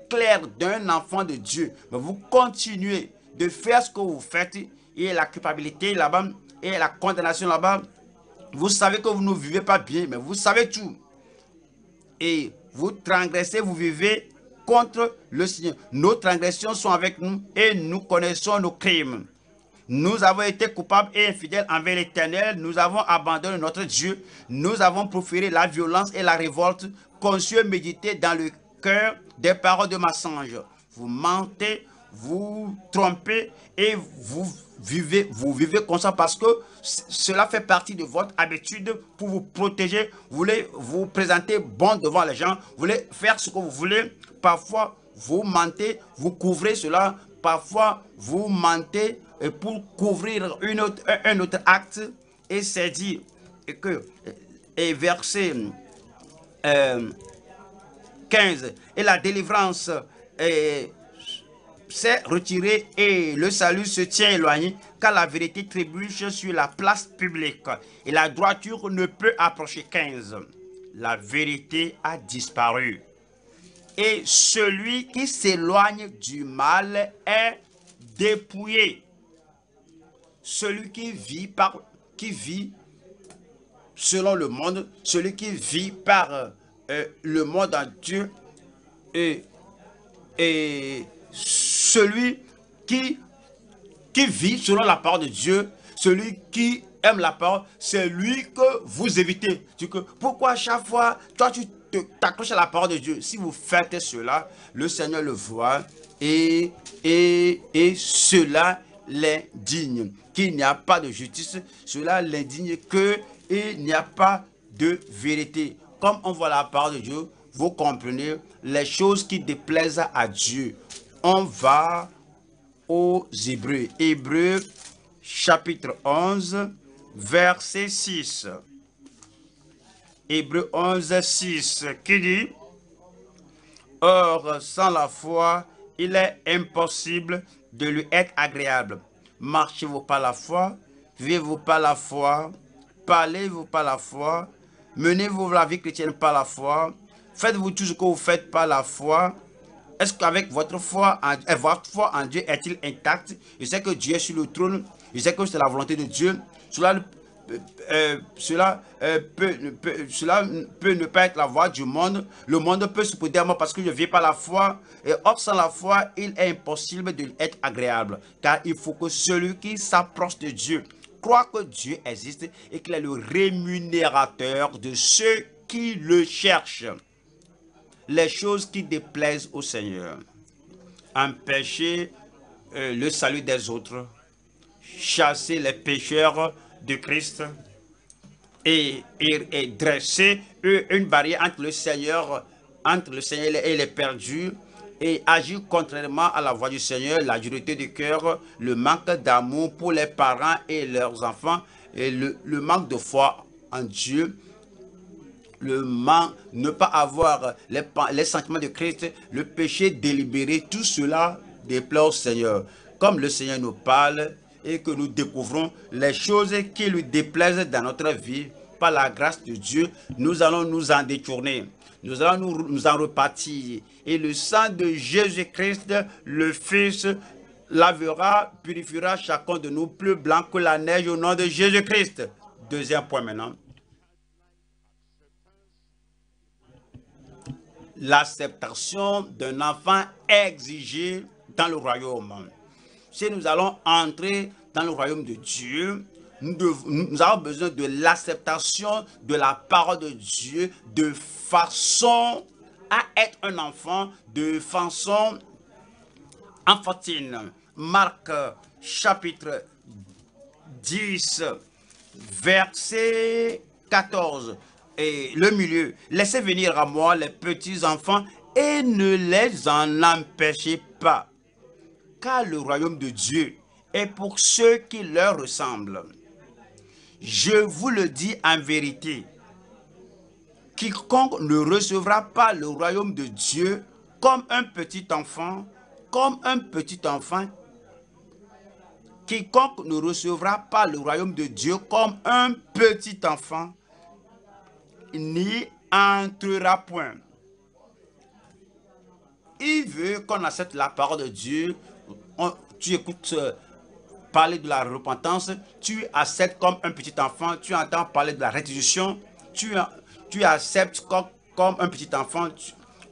claire d'un enfant de Dieu, mais vous continuez de faire ce que vous faites. Et la culpabilité là-bas, et la condamnation là-bas, vous savez que vous ne vivez pas bien, mais vous savez tout. Et vous transgressez, vous vivez contre le Seigneur. Nos transgressions sont avec nous et nous connaissons nos crimes. Nous avons été coupables et infidèles envers l'Éternel. Nous avons abandonné notre Dieu. Nous avons proféré la violence et la révolte, conscieux méditer dans le cœur des paroles de mensonge. Vous mentez, vous trompez et vous vivez comme ça parce que cela fait partie de votre habitude pour vous protéger. Vous voulez vous présenter bon devant les gens. Vous voulez faire ce que vous voulez. Parfois, vous mentez, vous couvrez cela. Parfois, vous mentez pour couvrir un autre acte. Et c'est dit que, et verset 15, et la délivrance s'est retirée et le salut se tient éloigné, car la vérité trébuche sur la place publique et la droiture ne peut approcher. 15, la vérité a disparu et celui qui s'éloigne du mal est dépouillé. Celui qui vit selon le monde, celui qui vit par le monde en Dieu, et celui qui vit selon la parole de Dieu, celui qui aime la parole, c'est lui que vous évitez. Pourquoi à chaque fois, toi tu t'accroches à la parole de Dieu? Si vous faites cela, le Seigneur le voit et cela l'indigne, qu'il n'y a pas de justice. Cela l'indigne qu'il n'y a pas de vérité. Comme on voit la parole de Dieu, vous comprenez les choses qui déplaisent à Dieu. On va aux Hébreux. Hébreux chapitre 11, verset 6. Hébreux 11, 6, qui dit « Or, sans la foi, il est impossible de lui être agréable. Marchez-vous par la foi, vivez-vous par la foi, parlez-vous par la foi, menez-vous la vie chrétienne par la foi, faites-vous tout ce que vous faites par la foi. Est-ce qu'avec votre foi en Dieu est-il intact? Je sais que Dieu est sur le trône, je sais que c'est la volonté de Dieu. Cela peut ne pas être la voie du monde. Le monde peut se poser à moi parce que je vis par la foi. Et or, sans la foi, il est impossible de être agréable. Car il faut que celui qui s'approche de Dieu croit que Dieu existe et qu'il est le rémunérateur de ceux qui le cherchent. Les choses qui déplaisent au Seigneur. Empêcher le salut des autres. Chasser les pécheurs de Christ et dresser une barrière entre le Seigneur et les perdus, et agir contrairement à la voix du Seigneur, la dureté du cœur, le manque d'amour pour les parents et leurs enfants, et le manque de foi en Dieu, ne pas avoir les sentiments de Christ, le péché délibéré, tout cela déplaît au Seigneur. Comme le Seigneur nous parle, et que nous découvrons les choses qui lui déplaisent dans notre vie, par la grâce de Dieu, nous allons nous en détourner. Nous allons nous en repartir. Et le sang de Jésus-Christ, le Fils, lavera, purifiera chacun de nous plus blanc que la neige au nom de Jésus-Christ. Deuxième point maintenant. L'acceptation d'un enfant exigée dans le royaume. Si nous allons entrer dans le royaume de Dieu, nous avons besoin de l'acceptation de la parole de Dieu de façon à être un enfant, de façon enfantine. Marc chapitre 10, verset 14, et le milieu. Laissez venir à moi les petits enfants et ne les en empêchez pas. Car le royaume de Dieu est pour ceux qui leur ressemblent. Je vous le dis en vérité, quiconque ne recevra pas le royaume de Dieu comme un petit enfant, quiconque ne recevra pas le royaume de Dieu comme un petit enfant, n'y entrera point. Il veut qu'on accepte la parole de Dieu. Tu écoutes parler de la repentance, tu acceptes comme un petit enfant, tu entends parler de la restitution, tu acceptes comme un petit enfant,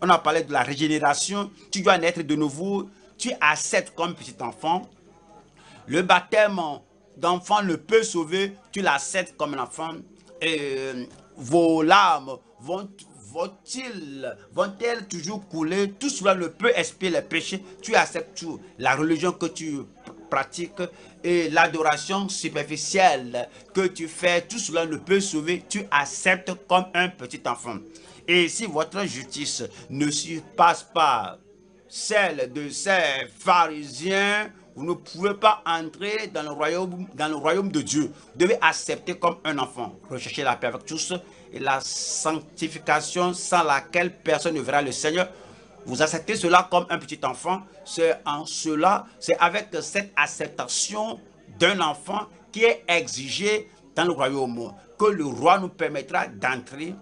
on a parlé de la régénération, tu dois naître de nouveau, tu acceptes comme petit enfant. Le baptême d'enfant ne peut sauver, tu l'acceptes comme un enfant. Et vos larmes vont-elles toujours couler? Tout cela ne peut expier les péchés. Tu acceptes tout. La religion que tu pratiques et l'adoration superficielle que tu fais, tout cela ne peut sauver. Tu acceptes comme un petit enfant. Et si votre justice ne surpasse pas celle de ces pharisiens, vous ne pouvez pas entrer dans le royaume de Dieu. Vous devez accepter comme un enfant. Recherchez la paix avec tous et la sanctification sans laquelle personne ne verra le Seigneur. Vous acceptez cela comme un petit enfant. C'est en cela, c'est avec cette acceptation d'un enfant qui est exigé dans le royaume que le roi nous permettra d'entrer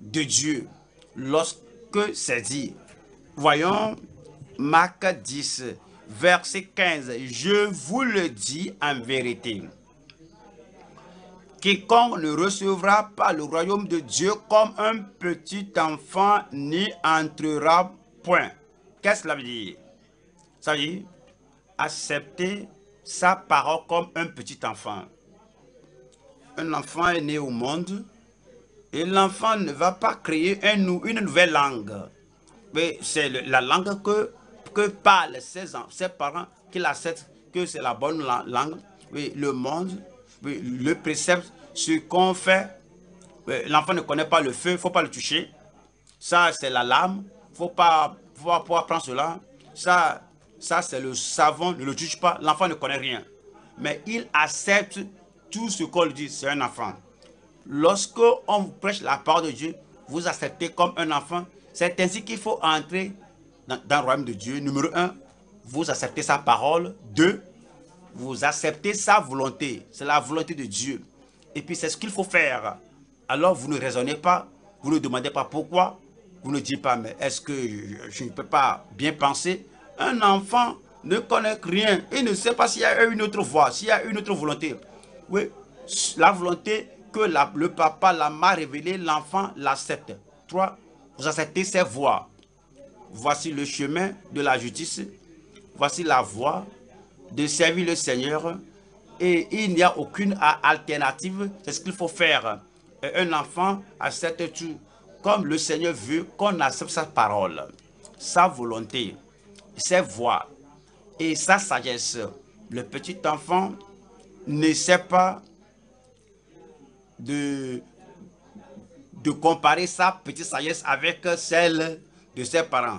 de Dieu. Lorsque c'est dit, voyons Marc 10. Verset 15, je vous le dis en vérité, quiconque ne recevra pas le royaume de Dieu comme un petit enfant n'y entrera point. Qu'est-ce que cela veut dire? Ça veut dire accepter sa parole comme un petit enfant. Un enfant est né au monde et l'enfant ne va pas créer une nouvelle langue. Mais c'est la langue que parlent ses parents, qu'il accepte que c'est la bonne langue, oui, le monde, oui, le précepte, ce qu'on fait. Oui, l'enfant ne connaît pas le feu, il ne faut pas le toucher. Ça, c'est la lame, il ne faut pas pouvoir prendre cela. Ça c'est le savon, ne le touche pas, l'enfant ne connaît rien. Mais il accepte tout ce qu'on lui dit, c'est un enfant. Lorsque on vous prêche la parole de Dieu, vous acceptez comme un enfant. C'est ainsi qu'il faut entrer dans le royaume de Dieu. Numéro 1, vous acceptez sa parole. 2, vous acceptez sa volonté. C'est la volonté de Dieu. Et puis, c'est ce qu'il faut faire. Alors, vous ne raisonnez pas. Vous ne demandez pas pourquoi. Vous ne dites pas, mais est-ce que je ne peux pas bien penser? Un enfant ne connaît rien. Il ne sait pas s'il y a une autre voie, s'il y a une autre volonté. Oui, la volonté que le papa, la m'a révélée, l'enfant l'accepte. 3, vous acceptez ses voies. Voici le chemin de la justice, voici la voie de servir le Seigneur et il n'y a aucune alternative, c'est ce qu'il faut faire. Et un enfant accepte tout comme le Seigneur veut qu'on accepte sa parole, sa volonté, ses voies et sa sagesse. Le petit enfant n'essaie pas de comparer sa petite sagesse avec celle de ses parents.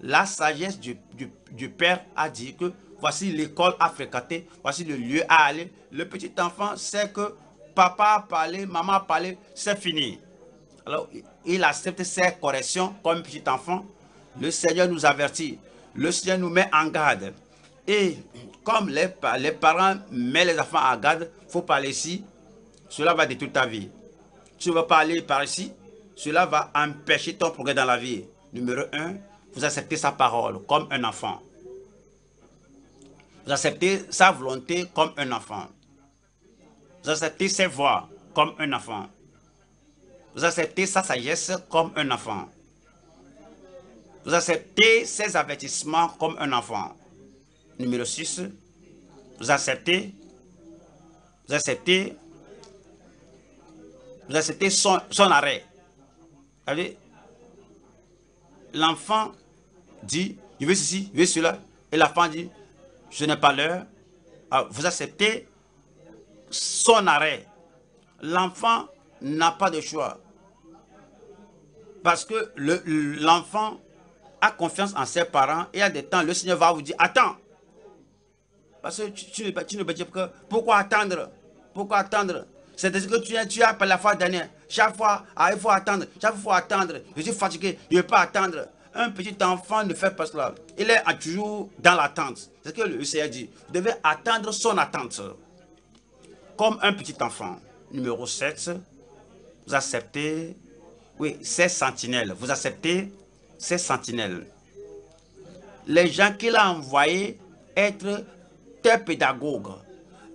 La sagesse du père a dit que voici l'école à fréquenter, voici le lieu à aller. Le petit enfant sait que papa a parlé, maman a parlé, c'est fini. Alors, il accepte ses corrections comme petit enfant. Le Seigneur nous avertit, le Seigneur nous met en garde. Et comme les parents mettent les enfants en garde, il faut parler ici, cela va détruire ta vie. Tu vas parler par ici, cela va empêcher ton progrès dans la vie. Numéro 1, vous acceptez sa parole comme un enfant. Vous acceptez sa volonté comme un enfant. Vous acceptez ses voies comme un enfant. Vous acceptez sa sagesse comme un enfant. Vous acceptez ses avertissements comme un enfant. Numéro 6, vous acceptez son arrêt. L'enfant dit, je veux ceci, je veux cela. Et l'enfant dit, je n'ai pas l'heure. Vous acceptez son arrêt. L'enfant n'a pas de choix. Parce que l'enfant a confiance en ses parents. Et à des temps, le Seigneur va vous dire, attends. Parce que tu ne peux pas. Pourquoi attendre? Pourquoi attendre? C'est ce que tu as par la fois dernière. Chaque fois, il faut attendre. Chaque fois, il faut attendre. Je suis fatigué. Je ne veux pas attendre. Un petit enfant ne fait pas cela. Il est toujours dans l'attente. C'est ce que le Seigneur dit. Vous devez attendre son attente. Comme un petit enfant. Numéro 7. Vous acceptez. Oui, ces sentinelles. Vous acceptez ces sentinelles. Les gens qu'il a envoyés être tes pédagogues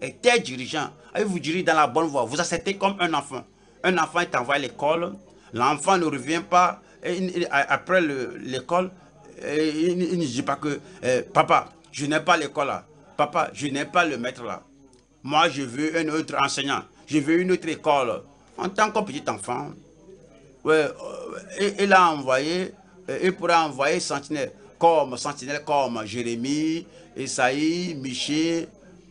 et tes dirigeants. Et vous dirigez dans la bonne voie. Vous acceptez comme un enfant. Un enfant est envoyé à l'école. L'enfant ne revient pas après l'école, il ne dit pas que papa, je n'ai pas l'école là. Papa, je n'ai pas le maître là. Moi, je veux un autre enseignant. Je veux une autre école. En tant que petit enfant, ouais, il a envoyé, il pourra envoyer sentinelle comme Jérémie, Esaïe, Michée,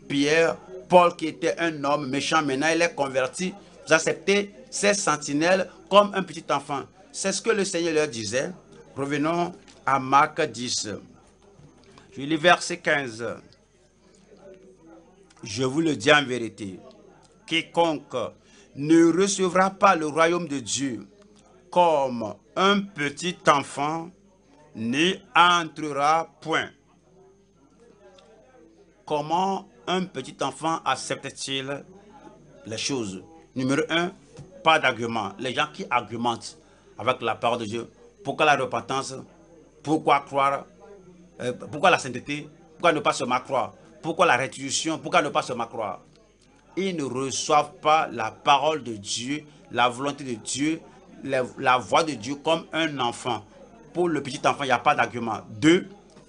Pierre, Paul qui était un homme méchant. Maintenant, il est converti. Vous acceptez ces sentinelles comme un petit enfant. C'est ce que le Seigneur leur disait. Revenons à Marc 10. Je lis verset 15. Je vous le dis en vérité, quiconque ne recevra pas le royaume de Dieu comme un petit enfant n'y entrera point. Comment un petit enfant accepte-t-il les choses? Numéro 1, pas d'argument. Les gens qui argumentent avec la parole de Dieu. Pourquoi la repentance? Pourquoi croire? Pourquoi la sainteté? Pourquoi ne pas se croire? Pourquoi la restitution? Pourquoi ne pas se croire? Ils ne reçoivent pas la parole de Dieu, la volonté de Dieu, la voix de Dieu comme un enfant. Pour le petit enfant, il n'y a pas d'argument. 2,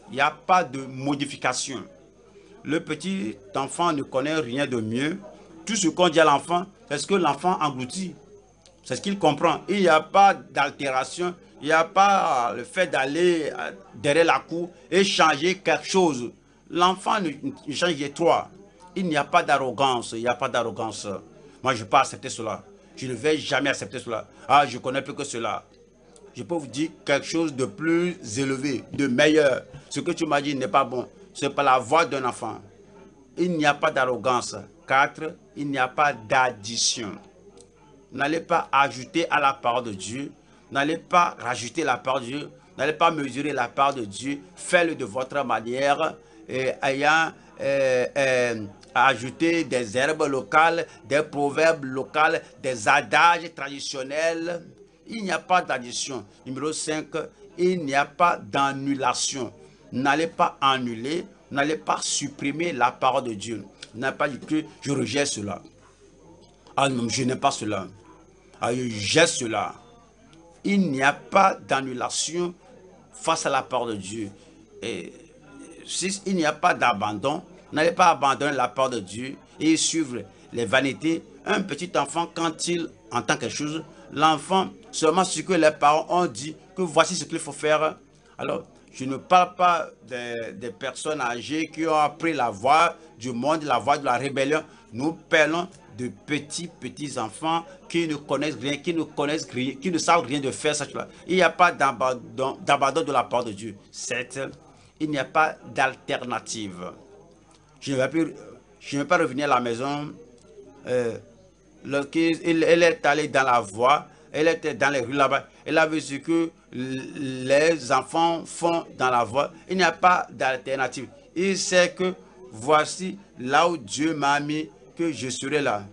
il n'y a pas de modification. Le petit enfant ne connaît rien de mieux. Tout ce qu'on dit à l'enfant, c'est ce que l'enfant engloutit. C'est ce qu'il comprend. Il n'y a pas d'altération. Il n'y a pas le fait d'aller derrière la cour et changer quelque chose. L'enfant ne change que toi. Il n'y a pas d'arrogance. Il n'y a pas d'arrogance. Moi, je ne vais pas accepter cela. Je ne vais jamais accepter cela. Ah, je connais plus que cela. Je peux vous dire quelque chose de plus élevé, de meilleur. Ce que tu m'as dit n'est pas bon. C'est pas la voix d'un enfant. Il n'y a pas d'arrogance. 4, il n'y a pas d'addition. N'allez pas ajouter à la parole de Dieu. N'allez pas rajouter la parole de Dieu. N'allez pas mesurer la parole de Dieu. Faites-le de votre manière. Et ayant ajouté des herbes locales, des proverbes locaux, des adages traditionnels. Il n'y a pas d'addition. Numéro 5, il n'y a pas d'annulation. N'allez pas annuler, n'allez pas supprimer la parole de Dieu. N'allez pas dire que je rejette cela. Ah non, je n'ai pas cela. Ah, je jette cela. Il n'y a pas d'annulation face à la parole de Dieu. Et si il n'y a pas d'abandon, n'allez pas abandonner la parole de Dieu et suivre les vanités. Un petit enfant, quand il entend quelque chose, l'enfant, seulement ce que les parents ont dit, que voici ce qu'il faut faire. Alors, je ne parle pas des personnes âgées qui ont appris la voie du monde, la voie de la rébellion. Nous parlons de petits enfants qui ne connaissent rien, qui ne savent rien de faire. Il n'y a pas d'abandon de la part de Dieu. 7. Il n'y a pas d'alternative. Je ne vais pas revenir à la maison. Elle est allée dans la voie, elle était dans les rues là-bas, elle a vu ce que les enfants font dans la voie. Il n'y a pas d'alternative. Il sait que voici là où Dieu m'a mis, que je serai là.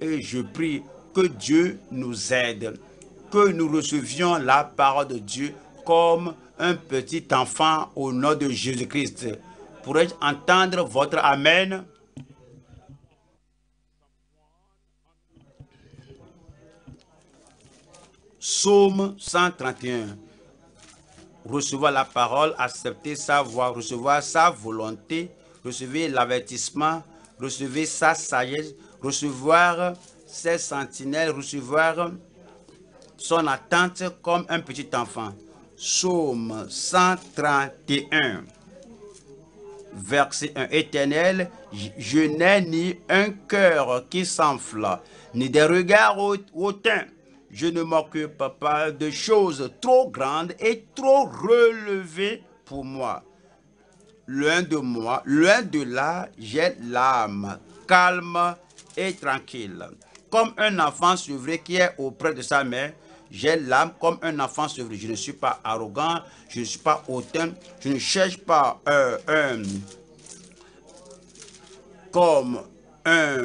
Et je prie que Dieu nous aide, que nous recevions la parole de Dieu comme un petit enfant au nom de Jésus-Christ. Pourrais-je entendre votre Amen? Psaume 131. Recevoir la parole, accepter sa voix, recevoir sa volonté, recevoir l'avertissement, recevoir sa sagesse, recevoir ses sentinelles, recevoir son attente comme un petit enfant. Psaume 131, verset 1. Éternel, je n'ai ni un cœur qui s'enfle, ni des regards hautains. Je ne m'occupe pas de choses trop grandes et trop relevées pour moi. Loin de là, j'ai l'âme calme et tranquille. Comme un enfant sevré qui est auprès de sa mère, j'ai l'âme comme un enfant sevré. Je ne suis pas arrogant, je ne suis pas hautain, je ne cherche pas comme un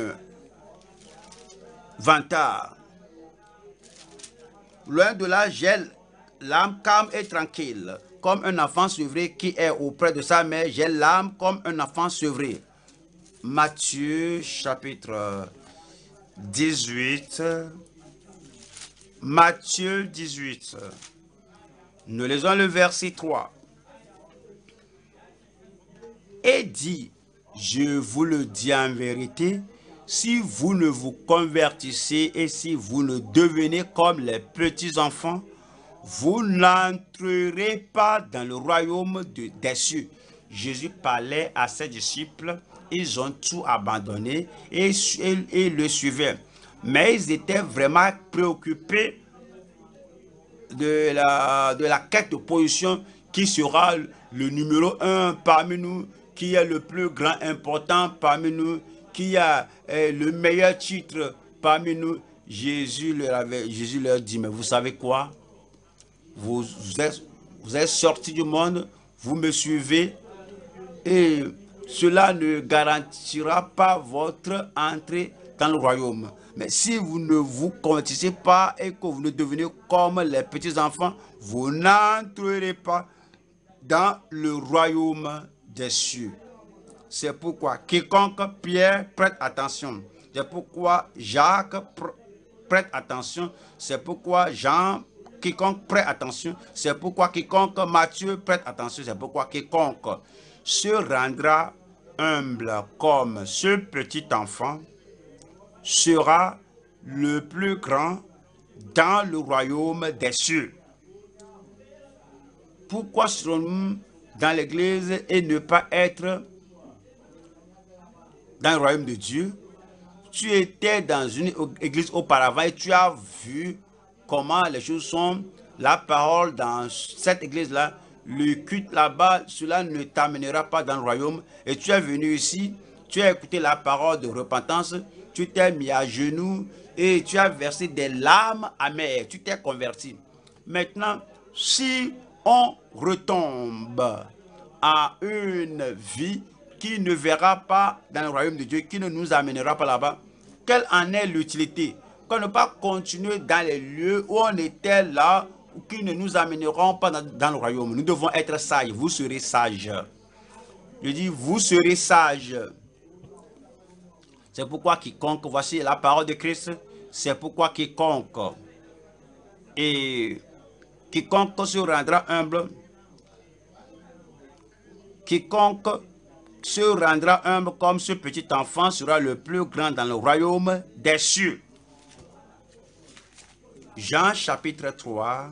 vantard. Loin de là, j'ai l'âme calme et tranquille. Comme un enfant sevré qui est auprès de sa mère, j'ai l'âme comme un enfant sevré. Matthieu chapitre 18. Matthieu 18. Nous lisons le verset 3. Et dit, je vous le dis en vérité, si vous ne vous convertissez et si vous ne devenez comme les petits-enfants, vous n'entrerez pas dans le royaume des cieux. Jésus parlait à ses disciples, ils ont tout abandonné et le suivaient. Mais ils étaient vraiment préoccupés de la quête de position qui sera le numéro 1 parmi nous, qui est le plus grand important parmi nous, qui a le meilleur titre parmi nous. Jésus leur dit, mais vous savez quoi? Vous êtes sortis du monde, vous me suivez, et cela ne garantira pas votre entrée dans le royaume. Mais si vous ne vous convertissez pas et que vous ne devenez comme les petits-enfants, vous n'entrerez pas dans le royaume des cieux. C'est pourquoi quiconque, Pierre, prête attention. C'est pourquoi Jacques, prête attention. C'est pourquoi Jean, quiconque, prête attention. C'est pourquoi quiconque, Matthieu, prête attention. C'est pourquoi quiconque se rendra humble comme ce petit enfant sera le plus grand dans le royaume des cieux. Pourquoi serons-nous dans l'Église et ne pas être dans le royaume de Dieu? Tu étais dans une église auparavant et tu as vu comment les choses sont. La parole dans cette église-là, le culte là-bas, cela ne t'amènera pas dans le royaume. Et tu es venu ici, tu as écouté la parole de repentance, tu t'es mis à genoux et tu as versé des larmes amères, tu t'es converti. Maintenant, si on retombe à une vie qui ne verra pas dans le royaume de Dieu, qui ne nous amènera pas là-bas, quelle en est l'utilité? Qu'on ne pas continuer dans les lieux où on était là, qui ne nous amèneront pas dans le royaume. Nous devons être sages. Vous serez sages. Je dis, vous serez sages. C'est pourquoi quiconque, voici la parole de Christ, c'est pourquoi quiconque, et quiconque se rendra humble, quiconque se rendra humble comme ce petit enfant sera le plus grand dans le royaume des cieux. Jean chapitre 3,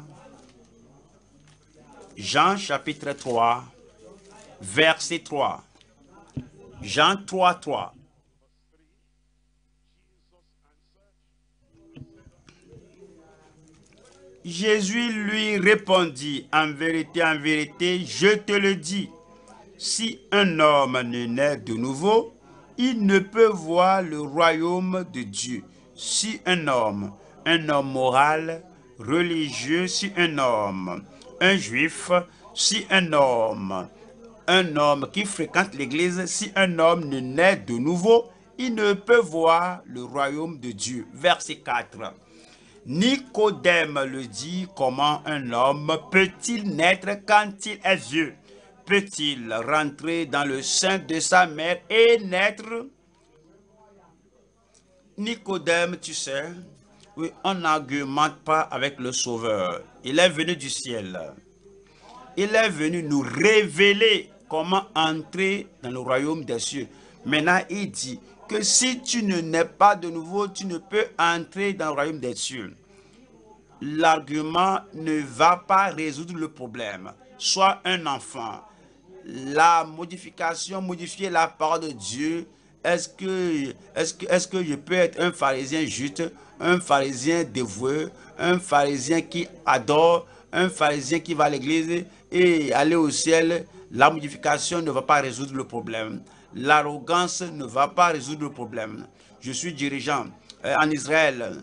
Jean chapitre 3, verset 3, Jean 3, 3. Jésus lui répondit, en vérité, je te le dis, si un homme ne naît de nouveau, il ne peut voir le royaume de Dieu. Si un homme moral, religieux, si un homme, un juif, si un homme qui fréquente l'église, si un homme ne naît de nouveau, il ne peut voir le royaume de Dieu. Verset 4. Nicodème le dit, comment un homme peut-il naître quand il est vieux? Peut-il rentrer dans le sein de sa mère et naître? Nicodème, tu sais, oui, on n'argumente pas avec le Sauveur. Il est venu du ciel. Il est venu nous révéler comment entrer dans le royaume des cieux. Maintenant, il dit que si tu ne nais pas de nouveau, tu ne peux entrer dans le royaume des cieux. L'argument ne va pas résoudre le problème. Sois un enfant. La modification, modifier la parole de Dieu. Est-ce que je peux être un pharisien juste, un pharisien dévoué, un pharisien qui adore, un pharisien qui va à l'église et aller au ciel? La modification ne va pas résoudre le problème. L'arrogance ne va pas résoudre le problème. Je suis dirigeant en Israël.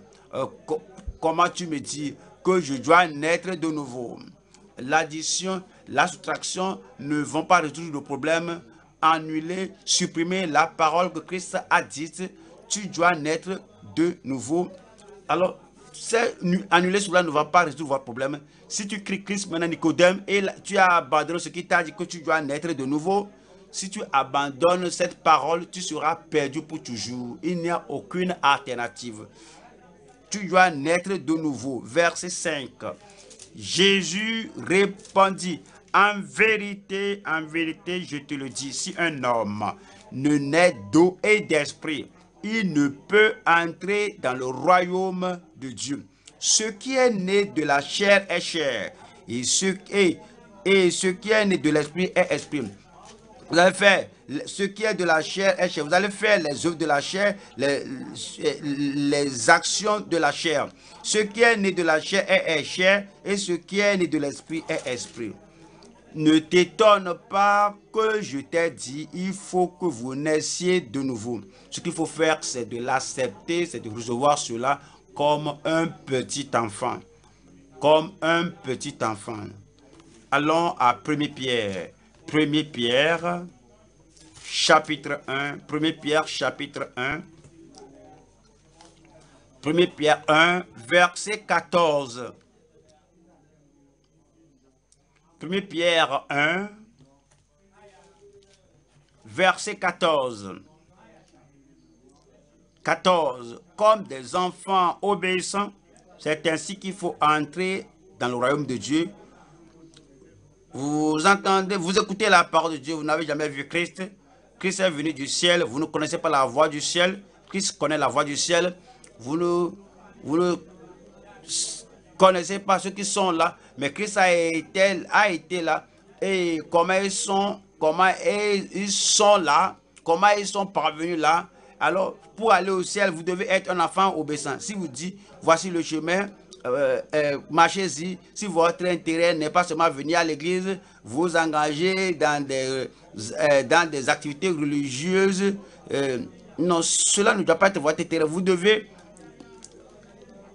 Comment tu me dis que je dois naître de nouveau? L'addition, la soustraction ne vont pas résoudre le problème. Annuler, supprimer la parole que Christ a dite, tu dois naître de nouveau. Alors, annuler cela ne va pas résoudre votre problème. Si tu cries Christ maintenant, Nicodème, et tu as abandonné ce qui t'a dit que tu dois naître de nouveau, si tu abandonnes cette parole, tu seras perdu pour toujours. Il n'y a aucune alternative. Tu dois naître de nouveau. Verset 5. Jésus répondit, « en vérité, je te le dis, si un homme ne naît d'eau et d'esprit, il ne peut entrer dans le royaume de Dieu. Ce qui est né de la chair est chair, et ce qui est né de l'esprit est esprit. » Vous allez faire ce qui est de la chair est chair. Vous allez faire les œuvres de la chair, les actions de la chair. Ce qui est né de la chair est chair et ce qui est né de l'esprit est esprit. Ne t'étonne pas que je t'ai dit, il faut que vous naissiez de nouveau. Ce qu'il faut faire, c'est de l'accepter, c'est de recevoir cela comme un petit enfant. Comme un petit enfant. Allons à 1 Pierre. 1 Pierre, chapitre 1, 1 Pierre, chapitre 1, 1 Pierre 1, verset 14. 1 Pierre 1, verset 14. 14. Comme des enfants obéissants, c'est ainsi qu'il faut entrer dans le royaume de Dieu. Vous entendez, vous écoutez la parole de Dieu, vous n'avez jamais vu Christ. Christ est venu du ciel, vous ne connaissez pas la voix du ciel. Christ connaît la voix du ciel. Vous ne connaissez pas ceux qui sont là, mais Christ a été là. Et comment ils sont là, comment ils sont parvenus là. Alors, pour aller au ciel, vous devez être un enfant obéissant. Si vous dites, voici le chemin, marchez-y. Si votre intérêt n'est pas seulement venir à l'église, vous engagez dans des activités religieuses. Non, cela ne doit pas être votre intérêt. Vous devez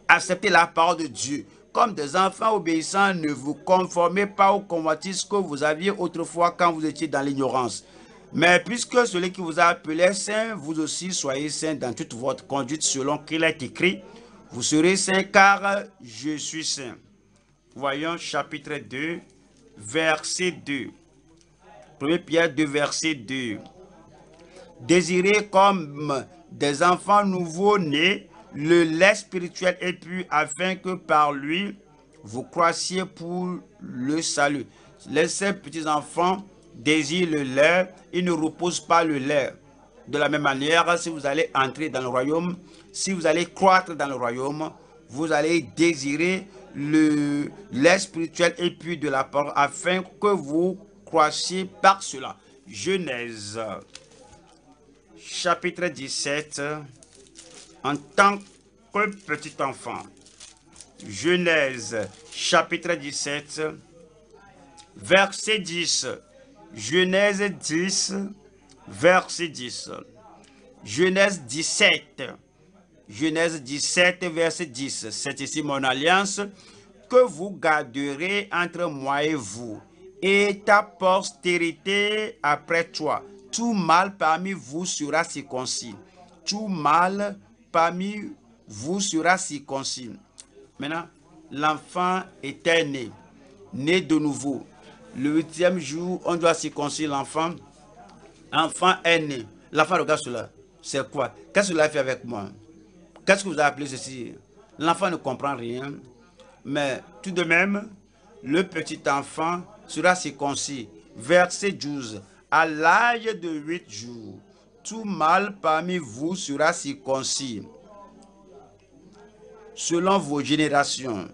accepter la parole de Dieu. Comme des enfants obéissants, ne vous conformez pas aux convoitises que vous aviez autrefois quand vous étiez dans l'ignorance. Mais puisque celui qui vous a appelé saint, vous aussi soyez saint dans toute votre conduite selon qu'il est écrit. Vous serez saints car je suis saint. Voyons chapitre 2, verset 2. 1 Pierre 2, verset 2. Désirez comme des enfants nouveau-nés le lait spirituel et pur afin que par lui vous croissiez pour le salut. Laissez petits enfants désirent le lait, ils ne reposent pas le lait. De la même manière, si vous allez entrer dans le royaume, si vous allez croître dans le royaume, vous allez désirer le lait spirituel et puis de la parole afin que vous croissiez par cela. Genèse, chapitre 17, en tant que petit enfant. Genèse, chapitre 17, verset 10. Genèse 10, verset 10. Genèse 17. Genèse 17, verset 10. C'est ici mon alliance que vous garderez entre moi et vous et ta postérité après toi. Tout mâle parmi vous sera circoncis. Tout mâle parmi vous sera circoncis. Maintenant, l'enfant était né, né de nouveau. Le 8e jour, on doit circoncire l'enfant. L'enfant est né. L'enfant regarde cela. C'est quoi? Qu'est-ce que vous avez fait avec moi? Qu'est-ce que vous avez appelé ceci? L'enfant ne comprend rien. Mais tout de même, le petit enfant sera circoncis. Verset 12. À l'âge de 8 jours, tout mâle parmi vous sera circoncis. Selon vos générations,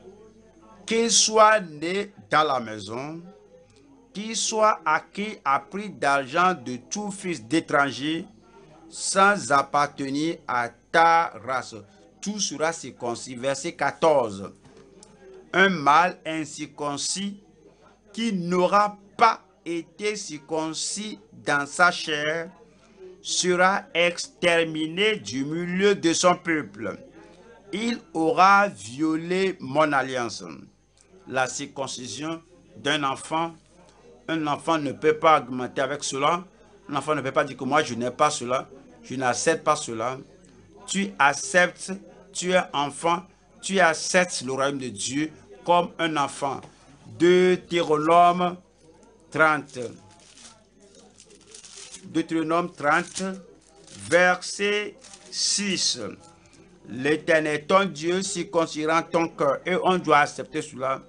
qu'il soit né dans la maison, qu'il soit acquis à prix d'argent de tout fils d'étranger, sans appartenir à ta race. Tout sera circoncis. Verset 14. Un mâle incirconcis qui n'aura pas été circoncis dans sa chair sera exterminé du milieu de son peuple. Il aura violé mon alliance. La circoncision d'un enfant. Un enfant ne peut pas argumenter avec cela. Un enfant ne peut pas dire que moi, je n'ai pas cela. Je n'accepte pas cela. Tu acceptes, tu es enfant. Tu acceptes le royaume de Dieu comme un enfant. Deutéronome 30. Deutéronome 30, verset 6. L'Éternel, ton Dieu, circoncira ton cœur. Et on doit accepter cela.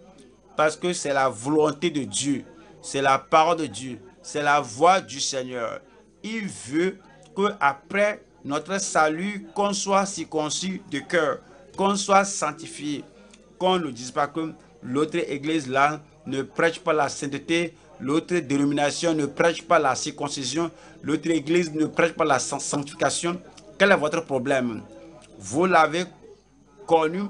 parce que c'est la volonté de Dieu, c'est la parole de Dieu, c'est la voix du Seigneur. Il veut qu'après notre salut, qu'on soit circoncis de cœur, qu'on soit sanctifié, qu'on ne dise pas que l'autre église là ne prêche pas la sainteté, l'autre dénomination ne prêche pas la circoncision, l'autre église ne prêche pas la sanctification. Quel est votre problème? Vous l'avez connu,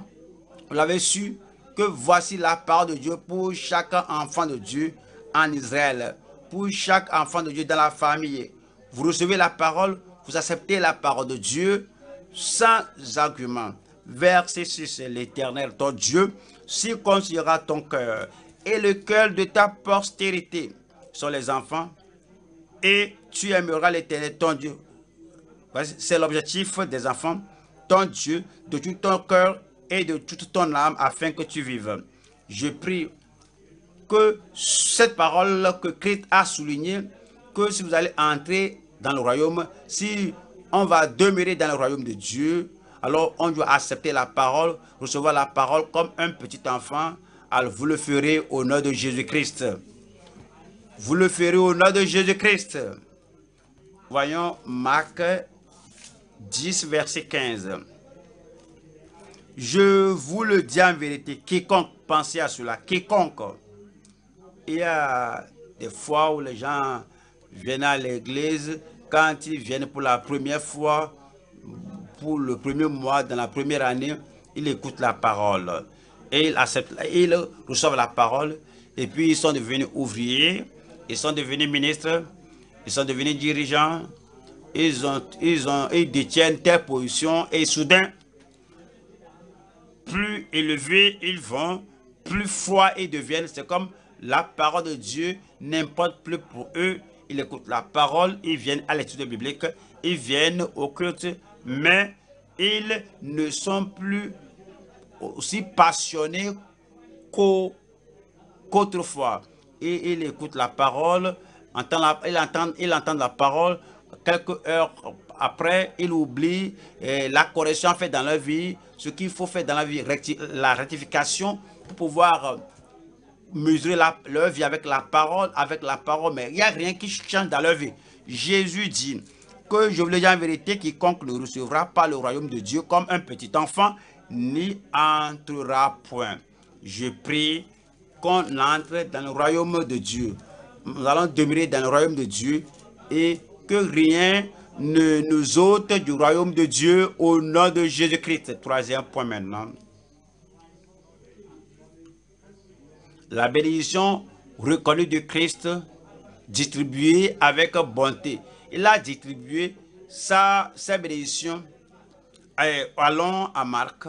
vous l'avez su, que voici la parole de Dieu pour chaque enfant de Dieu en Israël, pour chaque enfant de Dieu dans la famille. Vous recevez la parole, vous acceptez la parole de Dieu sans argument. Verset 6, l'Éternel, ton Dieu, circoncira ton cœur et le cœur de ta postérité sont les enfants, et tu aimeras l'Éternel, ton Dieu. C'est l'objectif des enfants, ton Dieu, de tout ton cœur et de toute ton âme, afin que tu vives. Je prie que cette parole que Christ a soulignée, que si vous allez entrer dans le royaume, si on va demeurer dans le royaume de Dieu, alors on doit accepter la parole, recevoir la parole comme un petit enfant. Alors vous le ferez au nom de Jésus-Christ. Vous le ferez au nom de Jésus-Christ. Voyons Marc 10, verset 15. Je vous le dis en vérité, quiconque, pensez à cela, quiconque. Il y a des fois où les gens viennent à l'église, quand ils viennent pour la première fois, pour le premier mois, dans la première année, ils écoutent la parole. Et ils acceptent, ils reçoivent la parole, et puis ils sont devenus ouvriers, ils sont devenus ministres, ils sont devenus dirigeants, ils détiennent telle position, et soudain, plus élevés ils vont, plus froids ils deviennent. C'est comme la parole de Dieu n'importe plus pour eux. Ils écoutent la parole, ils viennent à l'étude biblique, ils viennent au culte, mais ils ne sont plus aussi passionnés qu'autrefois. Et ils écoutent la parole, ils entendent la parole, quelques heures après, ils oublient la correction à faire dans leur vie, ce qu'il faut faire dans la vie, la rectification pour pouvoir mesurer leur vie avec la parole, mais il n'y a rien qui change dans leur vie. Jésus dit que je vous le dis en vérité, quiconque ne recevra pas le royaume de Dieu comme un petit enfant n'y entrera point. Je prie qu'on entre dans le royaume de Dieu. Nous allons demeurer dans le royaume de Dieu et que rien ne nous ôte du royaume de Dieu au nom de Jésus-Christ. Troisième point maintenant. La bénédiction reconnue de Christ, distribuée avec bonté. Il a distribué sa bénédiction. Allons à Marc.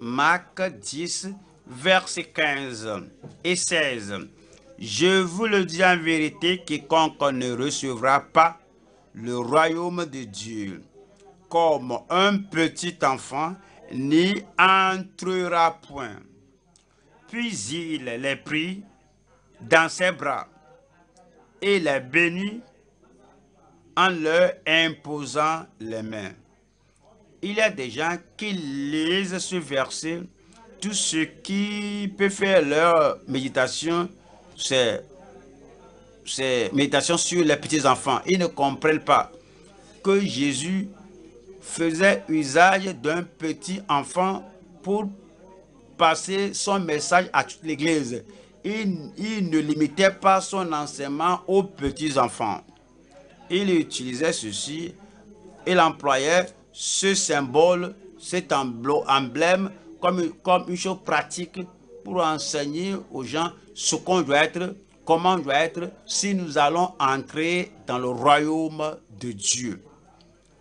Marc 10, verset 15 et 16. Je vous le dis en vérité, quiconque ne recevra pas le royaume de Dieu comme un petit enfant n'y entrera point. Puis il les prit dans ses bras et les bénit en leur imposant les mains. Il y a des gens qui lisent ce verset. Tout ce qui peut faire leur méditation, c'est méditation sur les petits-enfants. Ils ne comprennent pas que Jésus faisait usage d'un petit enfant pour passer son message à toute l'église. Il ne limitait pas son enseignement aux petits-enfants. Il utilisait ceci, il employait ce symbole, cet emblème comme une chose pratique pour enseigner aux gens ce qu'on doit être, comment on doit être, si nous allons entrer dans le royaume de Dieu.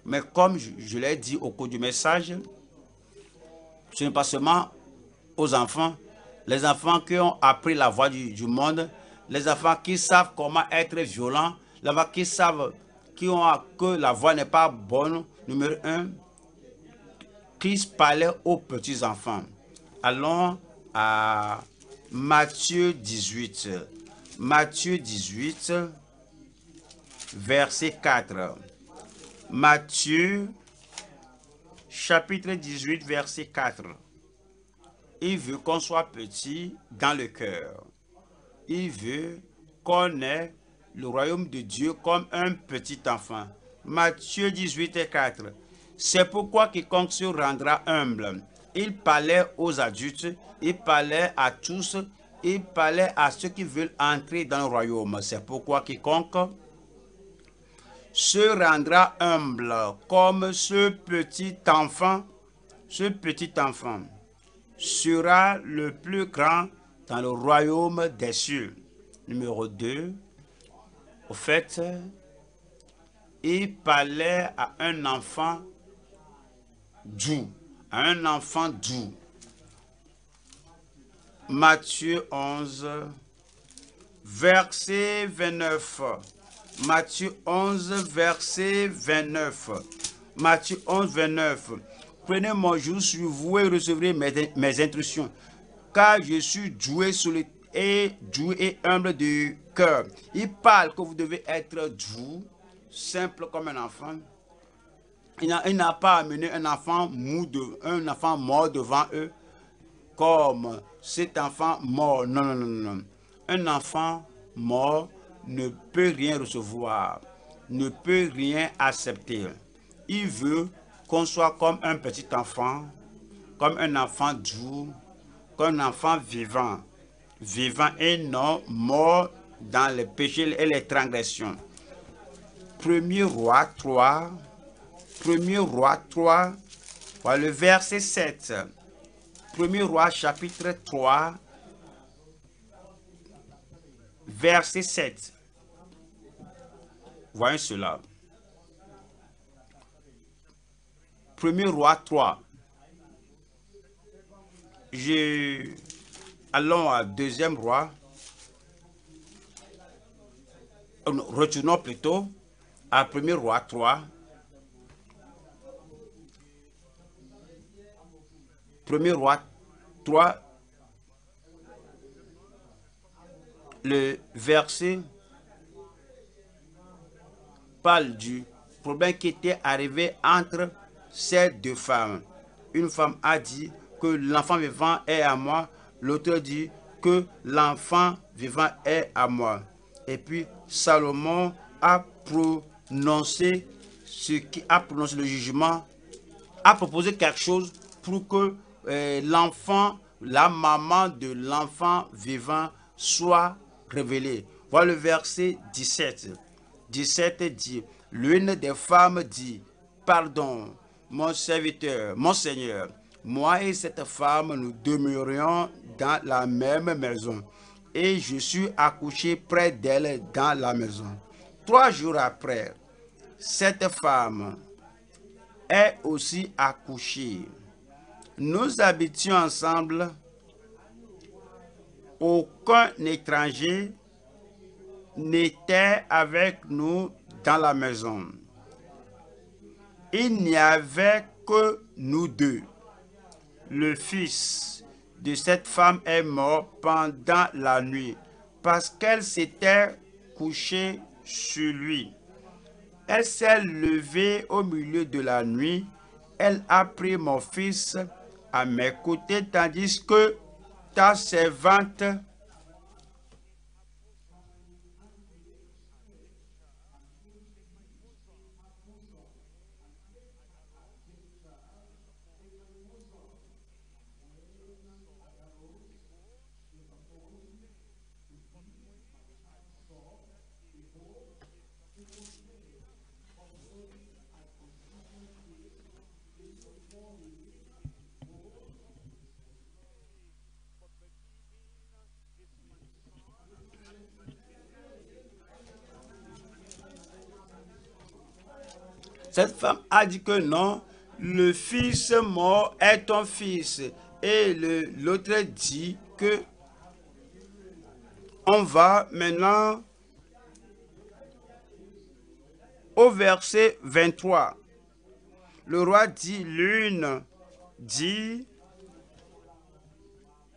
Mais comme je l'ai dit au cours du message, ce n'est pas seulement aux enfants, les enfants qui ont appris la voie du monde, les enfants qui savent comment être violents, les enfants qui savent que la voie n'est pas bonne, numéro 1, Christ parlait aux petits-enfants. Allons à Matthieu 18. Matthieu 18, verset 4. Matthieu, chapitre 18, verset 4. Il veut qu'on soit petit dans le cœur. Il veut qu'on ait le royaume de Dieu comme un petit enfant. Matthieu 18:4. C'est pourquoi quiconque se rendra humble. Il parlait aux adultes, il parlait à tous, il parlait à ceux qui veulent entrer dans le royaume. C'est pourquoi quiconque se rendra humble comme ce petit enfant sera le plus grand dans le royaume des cieux. Numéro 2, au fait, il parlait à un enfant doux. Matthieu 11, verset 29. Matthieu 11, verset 29. Matthieu 11, 29. Prenez mon joug sur vous et recevrez mes instructions, car je suis doué et humble de cœur. Il parle que vous devez être doux, simple comme un enfant. Il n'a pas amené un enfant mort devant eux comme cet enfant mort. Non, non, non, non. Un enfant mort ne peut rien recevoir, ne peut rien accepter. Il veut qu'on soit comme un petit enfant, comme un enfant doux, comme un enfant vivant, vivant et non mort dans les péchés et les transgressions. 1 Rois 3, le verset 7. 1 Rois chapitre 3, verset 7. Voyons cela. 1 Rois 3. Allons à 2e Roi. Retournons plutôt à 1 Roi 3. 1 Roi 3, le verset parle du problème qui était arrivé entre ces deux femmes. Une femme a dit que l'enfant vivant est à moi, l'autre dit que l'enfant vivant est à moi. Et puis Salomon a prononcé le jugement, a proposé quelque chose pour que l'enfant, la maman de l'enfant vivant soit révélée. Voilà le verset 17. 17 dit, l'une des femmes dit, pardon, mon serviteur, mon Seigneur, moi et cette femme, nous demeurions dans la même maison, et je suis accouchée près d'elle dans la maison. 3 jours après, cette femme est aussi accouchée. Nous habitions ensemble, aucun étranger n'était avec nous dans la maison. Il n'y avait que nous deux. Le fils de cette femme est mort pendant la nuit parce qu'elle s'était couchée sur lui. Elle s'est levée au milieu de la nuit. Elle a pris mon fils à mes côtés, tandis que ta servante cette femme a dit que non, le fils mort est ton fils. Et l'autre dit que on va maintenant au verset 23. Le roi dit, l'une dit,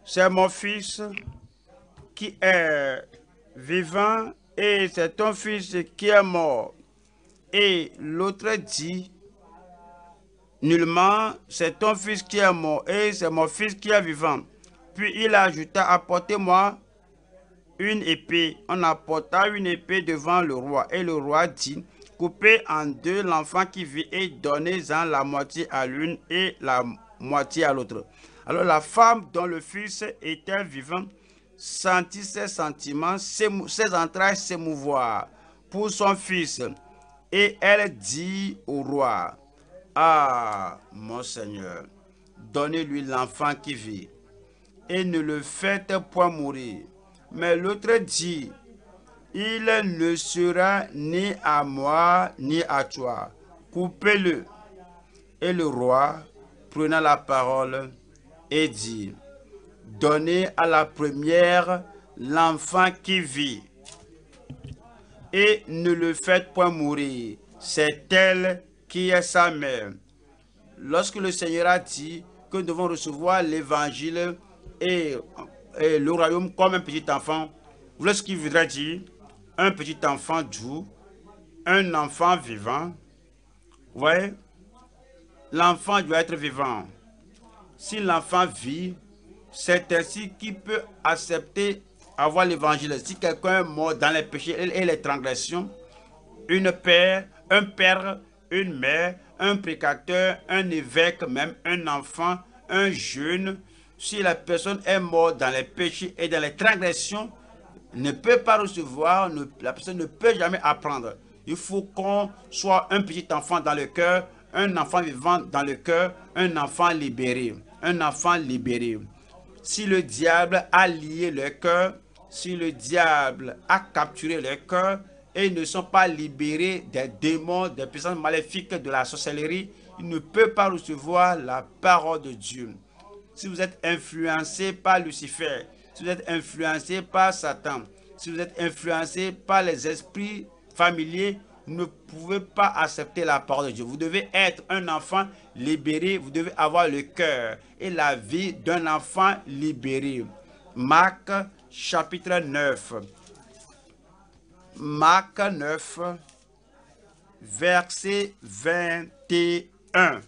c'est mon fils qui est vivant et c'est ton fils qui est mort. Et l'autre dit, nullement, c'est ton fils qui est mort et c'est mon fils qui est vivant. Puis il ajouta, apportez-moi une épée. On apporta une épée devant le roi. Et le roi dit, coupez en deux l'enfant qui vit et donnez-en la moitié à l'une et la moitié à l'autre. Alors la femme dont le fils était vivant sentit ses sentiments, ses entrailles s'émouvoir pour son fils. Et elle dit au roi, ah, mon Seigneur, donnez-lui l'enfant qui vit et ne le faites point mourir. Mais l'autre dit, il ne sera ni à moi ni à toi. Coupez-le. Et le roi, prenant la parole, et dit, donnez à la première l'enfant qui vit et ne le faites point mourir. C'est elle qui est sa mère. Lorsque le Seigneur a dit que nous devons recevoir l'évangile et le royaume comme un petit enfant, voilà ce qu'il voudrait dire. Un petit enfant doux, un enfant vivant. Ouais, l'enfant doit être vivant. Si l'enfant vit, c'est ainsi qu'il peut accepter avoir l'évangile. Si quelqu'un est mort dans les péchés et les transgressions, un père, une mère, un précateur, un évêque, même un enfant, un jeune, si la personne est morte dans les péchés et dans les transgressions, ne peut pas recevoir, la personne ne peut jamais apprendre. Il faut qu'on soit un petit enfant dans le cœur, un enfant vivant dans le cœur, un enfant libéré, un enfant libéré. Si le diable a lié le cœur, si le diable a capturé le cœur et ils ne sont pas libérés des démons, des puissances maléfiques, de la sorcellerie, ils ne peuvent pas recevoir la parole de Dieu. Si vous êtes influencé par Lucifer, si vous êtes influencé par Satan, si vous êtes influencé par les esprits familiers, vous ne pouvez pas accepter la parole de Dieu. Vous devez être un enfant libéré, vous devez avoir le cœur et la vie d'un enfant libéré. Marc chapitre 9. Marc 9, verset 21.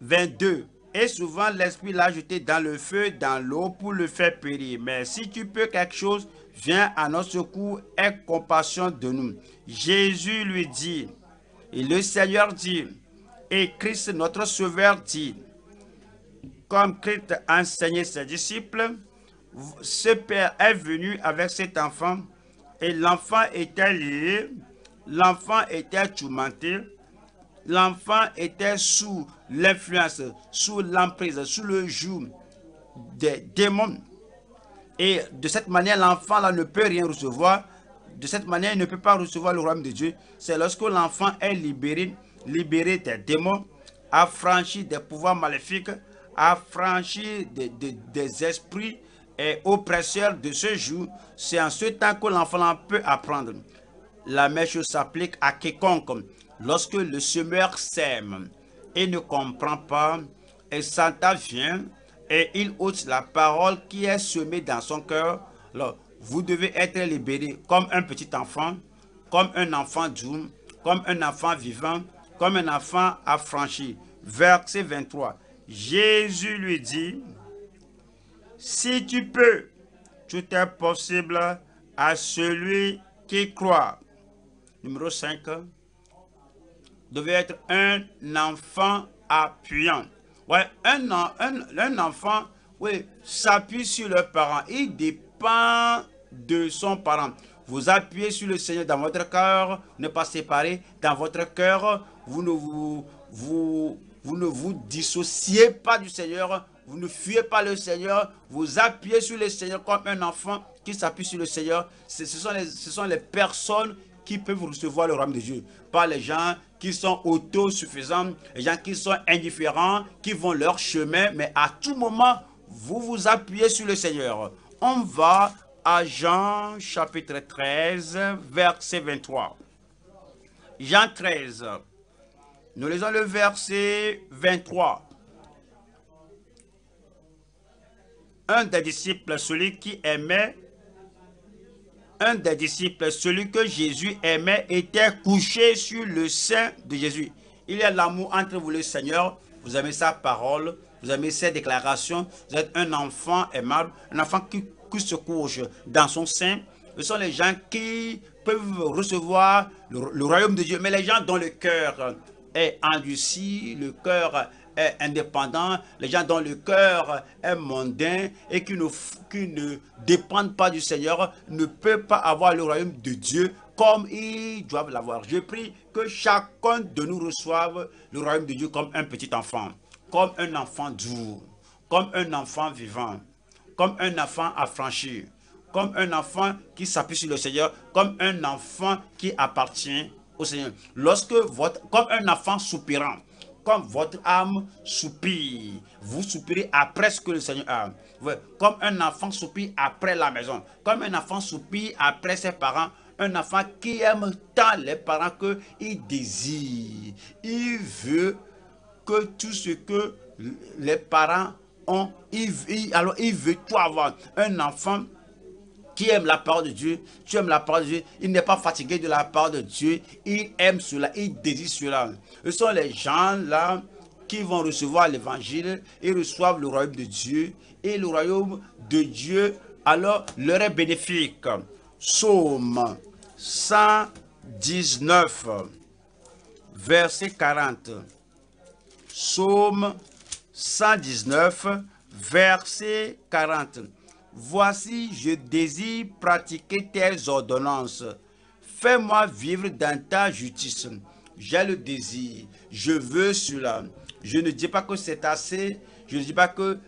22. Et souvent, l'esprit l'a jeté dans le feu, dans l'eau, pour le faire périr. Mais si tu peux quelque chose, viens à notre secours, aie compassion de nous. Jésus lui dit, et le Seigneur dit, et Christ notre Sauveur dit, comme Christ enseignait ses disciples, ce père est venu avec cet enfant, et l'enfant était lié, l'enfant était tourmenté, l'enfant était sous l'influence, sous l'emprise, sous le joug des démons. Et de cette manière, l'enfant là ne peut rien recevoir. De cette manière, il ne peut pas recevoir le royaume de Dieu. C'est lorsque l'enfant est libéré, libéré des démons, affranchi des pouvoirs maléfiques, affranchi des esprits et oppresseurs de ce jour. C'est en ce temps que l'enfant peut apprendre. La même chose s'applique à quiconque. Lorsque le semeur sème et ne comprend pas, et Satan vient, et il ôte la parole qui est semée dans son cœur. Alors, vous devez être libéré comme un petit enfant, comme un enfant doux, comme un enfant vivant, comme un enfant affranchi. Verset 23. Jésus lui dit, si tu peux, tout est possible à celui qui croit. Numéro 5. Devait être un enfant appuyant. Ouais, un enfant, oui, s'appuie sur le parent. Il dépend de son parent. Vous appuyez sur le Seigneur dans votre cœur, ne pas séparer dans votre cœur. Vous ne vous dissociez pas du Seigneur. Vous ne fuyez pas le Seigneur. Vous appuyez sur le Seigneur comme un enfant qui s'appuie sur le Seigneur. Ce sont les personnes qui peuvent recevoir le royaume de Dieu. Pas les gens qui sont autosuffisants, les gens qui sont indifférents, qui vont leur chemin, mais à tout moment, vous vous appuyez sur le Seigneur. On va à Jean chapitre 13, verset 23. Jean 13, nous lisons le verset 23. Un des disciples, celui qui aimait, un des disciples, celui que Jésus aimait, était couché sur le sein de Jésus. Il y a l'amour entre vous, le Seigneur vous aimez sa parole, vous aimez ses déclarations, vous êtes un enfant aimable, un enfant qui se couche dans son sein. Ce sont les gens qui peuvent recevoir le royaume de Dieu. Mais les gens dont le cœur est endurci, le cœur est indépendant, les gens dont le cœur est mondain et qui ne dépendent pas du Seigneur ne peuvent pas avoir le royaume de Dieu comme ils doivent l'avoir. Je prie que chacun de nous reçoive le royaume de Dieu comme un petit enfant, comme un enfant doux, comme un enfant vivant, comme un enfant affranchi, comme un enfant qui s'appuie sur le Seigneur, comme un enfant qui appartient au Seigneur. Comme un enfant soupirant, comme votre âme soupire, vous soupirez après ce que le Seigneur a. Comme un enfant soupire après la maison, comme un enfant soupire après ses parents, un enfant qui aime tant les parents qu'il désire. Il veut que tout ce que les parents ont, alors il veut tout avoir. Un enfant qui aime la parole de Dieu, tu aimes la parole de Dieu, il n'est pas fatigué de la parole de Dieu, il aime cela, il désire cela. Ce sont les gens là qui vont recevoir l'évangile, ils reçoivent le royaume de Dieu, et le royaume de Dieu, alors, leur est bénéfique. Psaume 119, verset 40. Psaume 119, verset 40. Voici, je désire pratiquer tes ordonnances. Fais-moi vivre dans ta justice. J'ai le désir. Je veux cela. Je ne dis pas que c'est assez. Je ne dis pas que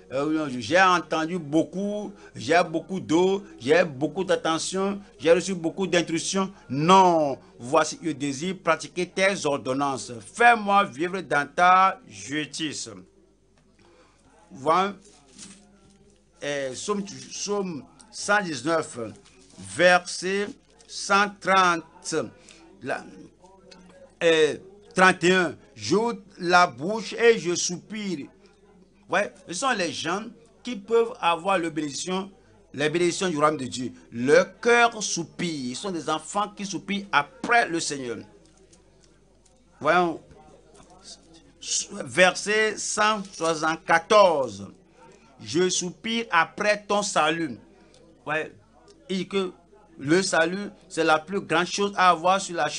j'ai entendu beaucoup. J'ai beaucoup d'eau. J'ai beaucoup d'attention. J'ai reçu beaucoup d'instructions. Non. Voici, je désire pratiquer tes ordonnances. Fais-moi vivre dans ta justice. Voilà. Psaume 119, verset 130, 31. J'ouvre la bouche et je soupire. Ouais, ce sont les gens qui peuvent avoir la bénédiction du royaume de Dieu. Le cœur soupire. Ils sont des enfants qui soupirent après le Seigneur. Voyons. Verset 174. Je soupire après ton salut. Ouais. Et que le salut, c'est la plus grande chose à avoir sur la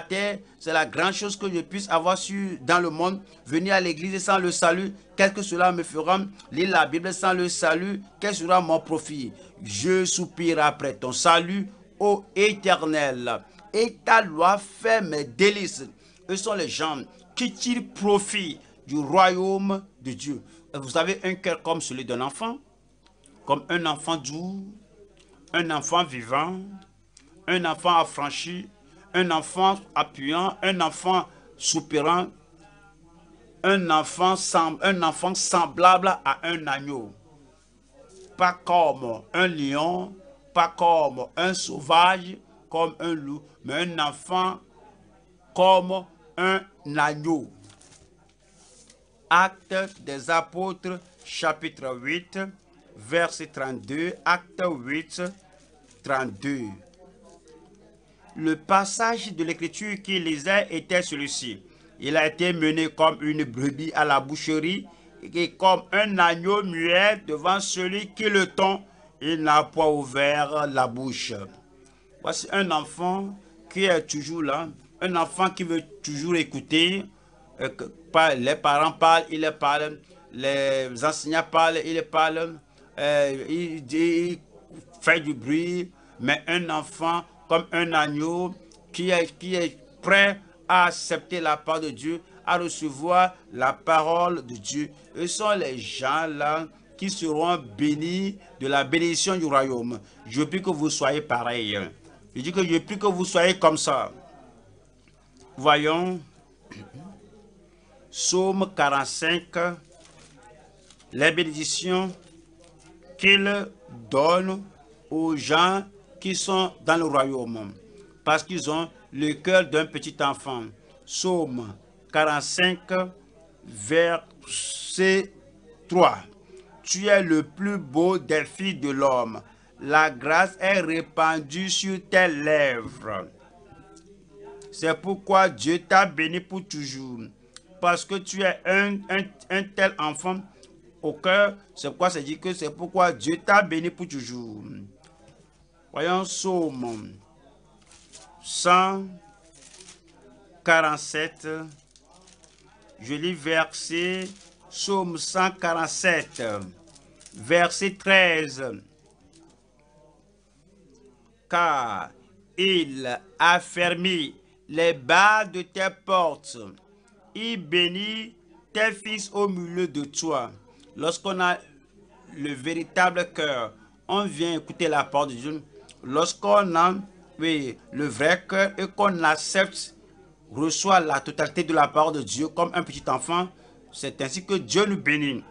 terre. C'est la grande chose que je puisse avoir dans le monde. Venir à l'église sans le salut, qu'est-ce que cela me fera? Lire la Bible sans le salut, quel sera mon profit? Je soupire après ton salut, ô Éternel. Et ta loi fait mes délices. Eux sont les gens qui tirent profit du royaume de Dieu. Vous avez un cœur comme celui d'un enfant, comme un enfant doux, un enfant vivant, un enfant affranchi, un enfant appuyant, un enfant soupirant, un enfant semblable à un agneau. Pas comme un lion, pas comme un sauvage, comme un loup, mais un enfant comme un agneau. Actes des Apôtres, chapitre 8, verset 32, acte 8, 32. Le passage de l'écriture qui lisait était celui-ci. Il a été mené comme une brebis à la boucherie et comme un agneau muet devant celui qui le tond, il n'a point ouvert la bouche. Voici un enfant qui est toujours là, un enfant qui veut toujours écouter. Les parents parlent, ils parlent, les enseignants parlent, ils parlent, ils font du bruit, mais un enfant comme un agneau qui est prêt à accepter la part de Dieu, à recevoir la parole de Dieu. Ce sont les gens là qui seront bénis de la bénédiction du royaume. Je prie que vous soyez pareil. Je dis que je prie que vous soyez comme ça. Voyons. Psaume 45, les bénédictions qu'il donne aux gens qui sont dans le royaume, parce qu'ils ont le cœur d'un petit enfant. Psaume 45, verset 3. Tu es le plus beau des filles de l'homme. La grâce est répandue sur tes lèvres. C'est pourquoi Dieu t'a béni pour toujours. parce que tu es un tel enfant au cœur. C'est pourquoi c'est dit que c'est pourquoi Dieu t'a béni pour toujours. Voyons Psaume 147. Je lis verset, Psaume 147, verset 13. Car il a fermé les barres de tes portes. Il bénit tes fils au milieu de toi. Lorsqu'on a le véritable cœur, on vient écouter la parole de Dieu. Lorsqu'on a le vrai cœur et qu'on accepte, reçoit la totalité de la parole de Dieu comme un petit enfant, c'est ainsi que Dieu nous bénit.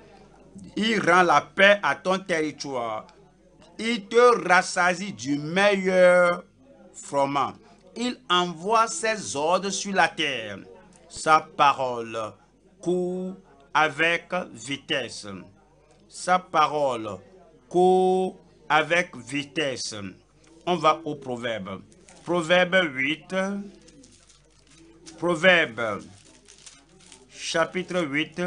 Il rend la paix à ton territoire. Il te rassasie du meilleur froment. Il envoie ses ordres sur la terre. Sa parole court avec vitesse. Sa parole court avec vitesse. On va au proverbe. Proverbe 8. Proverbe chapitre 8,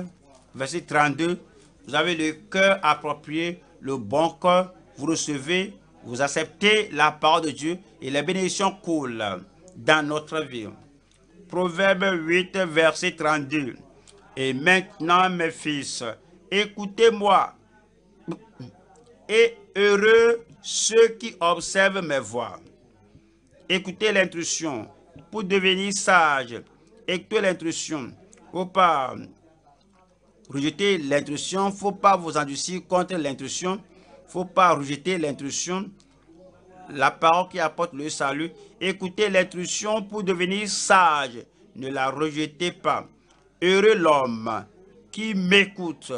verset 32. Vous avez le cœur approprié, le bon cœur. Vous recevez, vous acceptez la parole de Dieu et les bénédictions coulent dans notre vie. Proverbe 8, verset 32. Et maintenant, mes fils, écoutez-moi, et heureux ceux qui observent mes voies. Écoutez l'instruction pour devenir sage. Écoutez l'instruction. Il ne faut pas rejeter l'instruction. Il ne faut pas vous endurcir contre l'instruction. Il ne faut pas rejeter l'instruction, la parole qui apporte le salut. Écoutez l'instruction pour devenir sage. Ne la rejetez pas. Heureux l'homme qui m'écoute,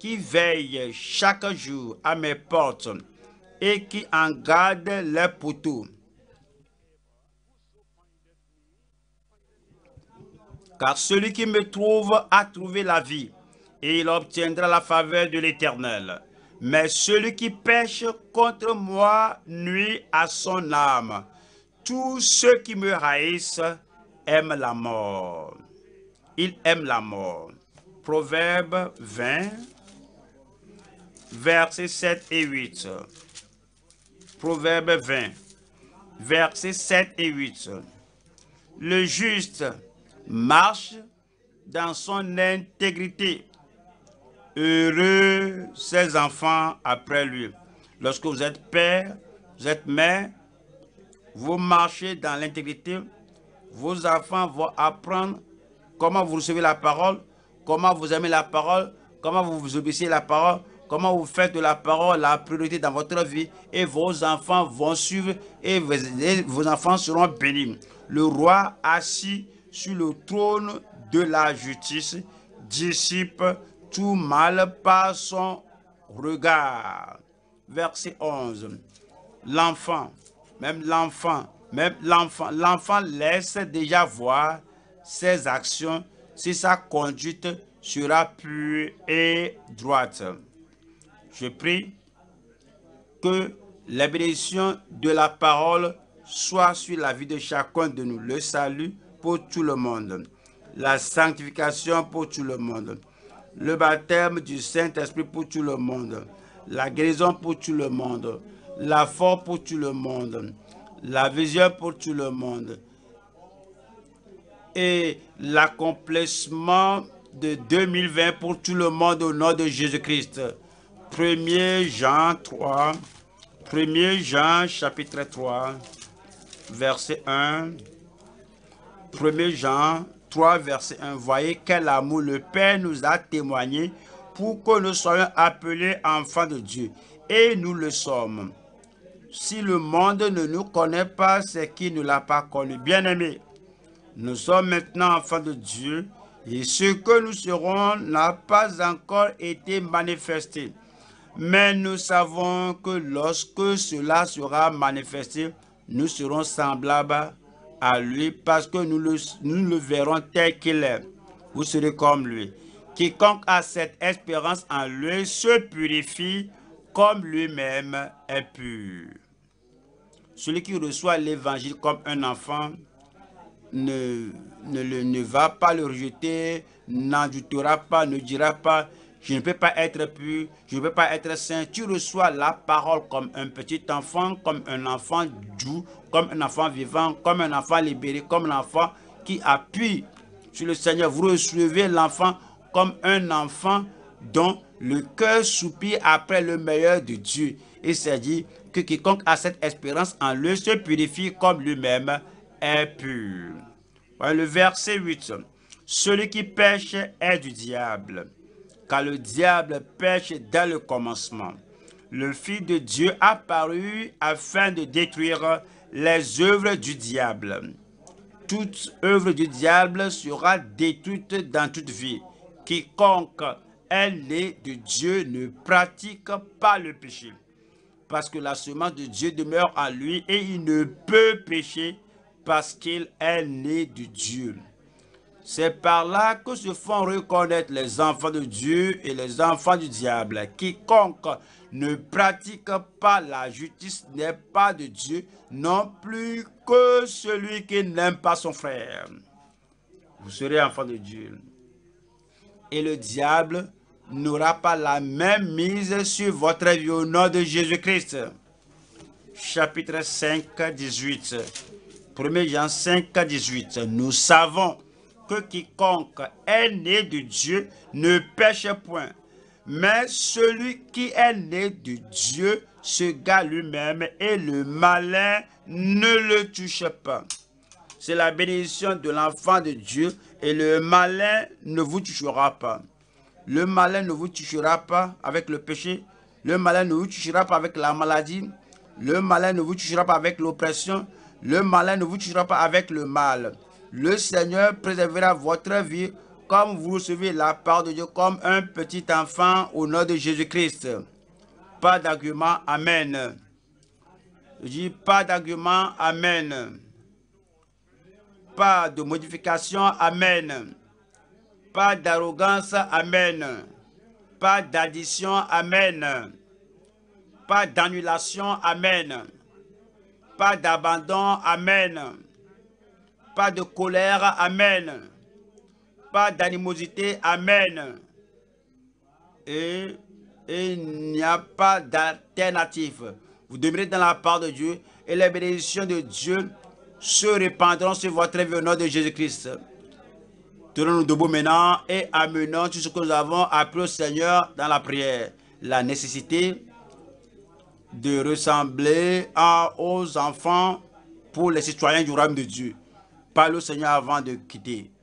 qui veille chaque jour à mes portes et qui en garde les poteaux. Car celui qui me trouve a trouvé la vie et il obtiendra la faveur de l'Éternel. Mais celui qui pêche contre moi nuit à son âme. Tous ceux qui me haïssent aiment la mort. Ils aiment la mort. Proverbe 20, versets 7 et 8. Proverbe 20, versets 7 et 8. Le juste marche dans son intégrité. Heureux ses enfants après lui. Lorsque vous êtes père, vous êtes mère, vous marchez dans l'intégrité, vos enfants vont apprendre comment vous recevez la parole, comment vous aimez la parole, comment vous vous obéissez la parole, comment vous faites de la parole la priorité dans votre vie, et vos enfants vont suivre et vos enfants seront bénis. Le roi assis sur le trône de la justice dissipe tout mal par son regard. Verset 11. L'enfant, l'enfant laisse déjà voir ses actions si sa conduite sera pure et droite. Je prie que les bénédictions de la parole soient sur la vie de chacun de nous. Le salut pour tout le monde. La sanctification pour tout le monde. Le baptême du Saint-Esprit pour tout le monde, la guérison pour tout le monde, la force pour tout le monde, la vision pour tout le monde et l'accomplissement de 2020 pour tout le monde au nom de Jésus-Christ. 1er Jean 3, 1er Jean chapitre 3, verset 1, 1er Jean 3, verset 1. Voyez quel amour le Père nous a témoigné pour que nous soyons appelés enfants de Dieu. Et nous le sommes. Si le monde ne nous connaît pas, c'est qu'il ne l'a pas connu. Bien-aimés, nous sommes maintenant enfants de Dieu et ce que nous serons n'a pas encore été manifesté. Mais nous savons que lorsque cela sera manifesté, nous serons semblables à lui parce que nous le verrons tel qu'il est. Vous serez comme lui. Quiconque a cette espérance en lui se purifie comme lui-même est pur. Celui qui reçoit l'évangile comme un enfant ne va pas le rejeter, n'ajoutera pas, ne dira pas « je ne peux pas être pur, je ne peux pas être saint ». Tu reçois la parole comme un petit enfant, comme un enfant doux, comme un enfant vivant, comme un enfant libéré, comme un enfant qui appuie sur le Seigneur. Vous recevez l'enfant comme un enfant dont le cœur soupire après le meilleur de Dieu. Il s'est dit que quiconque a cette espérance en lui se purifie comme lui-même est pur. Le verset 8. Celui qui pêche est du diable, car le diable pêche dès le commencement. Le Fils de Dieu apparut afin de détruire les œuvres du diable. Toute œuvre du diable sera détruite dans toute vie. Quiconque est né de Dieu ne pratique pas le péché, parce que la semence de Dieu demeure en lui et il ne peut pécher parce qu'il est né de Dieu. C'est par là que se font reconnaître les enfants de Dieu et les enfants du diable. Quiconque ne pratique pas la justice n'est pas de Dieu, non plus que celui qui n'aime pas son frère. Vous serez enfant de Dieu. Et le diable n'aura pas la même mise sur votre vie au nom de Jésus-Christ. Chapitre 5, 18. 1er Jean 5, 18. Nous savons que quiconque est né de Dieu ne pêche point, mais celui qui est né de Dieu se gare lui-même et le malin ne le touche pas. C'est la bénédiction de l'enfant de Dieu et le malin ne vous touchera pas. Le malin ne vous touchera pas avec le péché, le malin ne vous touchera pas avec la maladie, le malin ne vous touchera pas avec l'oppression, le malin ne vous touchera pas avec le mal. Le Seigneur préservera votre vie comme vous recevez la part de Dieu comme un petit enfant au nom de Jésus-Christ. Pas d'argument, amen. Je dis pas d'argument, amen. Pas de modification, amen. Pas d'arrogance, amen. Pas d'addition, amen. Pas d'annulation, amen. Pas d'abandon, amen. Pas de colère, amen. Pas d'animosité, amen. Et il n'y a pas d'alternative. Vous demeurez dans la part de Dieu et les bénédictions de Dieu se répandront sur votre vie au nom de Jésus-Christ. Tenons-nous debout maintenant et amenons tout ce que nous avons appris au Seigneur dans la prière. La nécessité de ressembler aux enfants pour les citoyens du royaume de Dieu. Parle au Seigneur avant de quitter.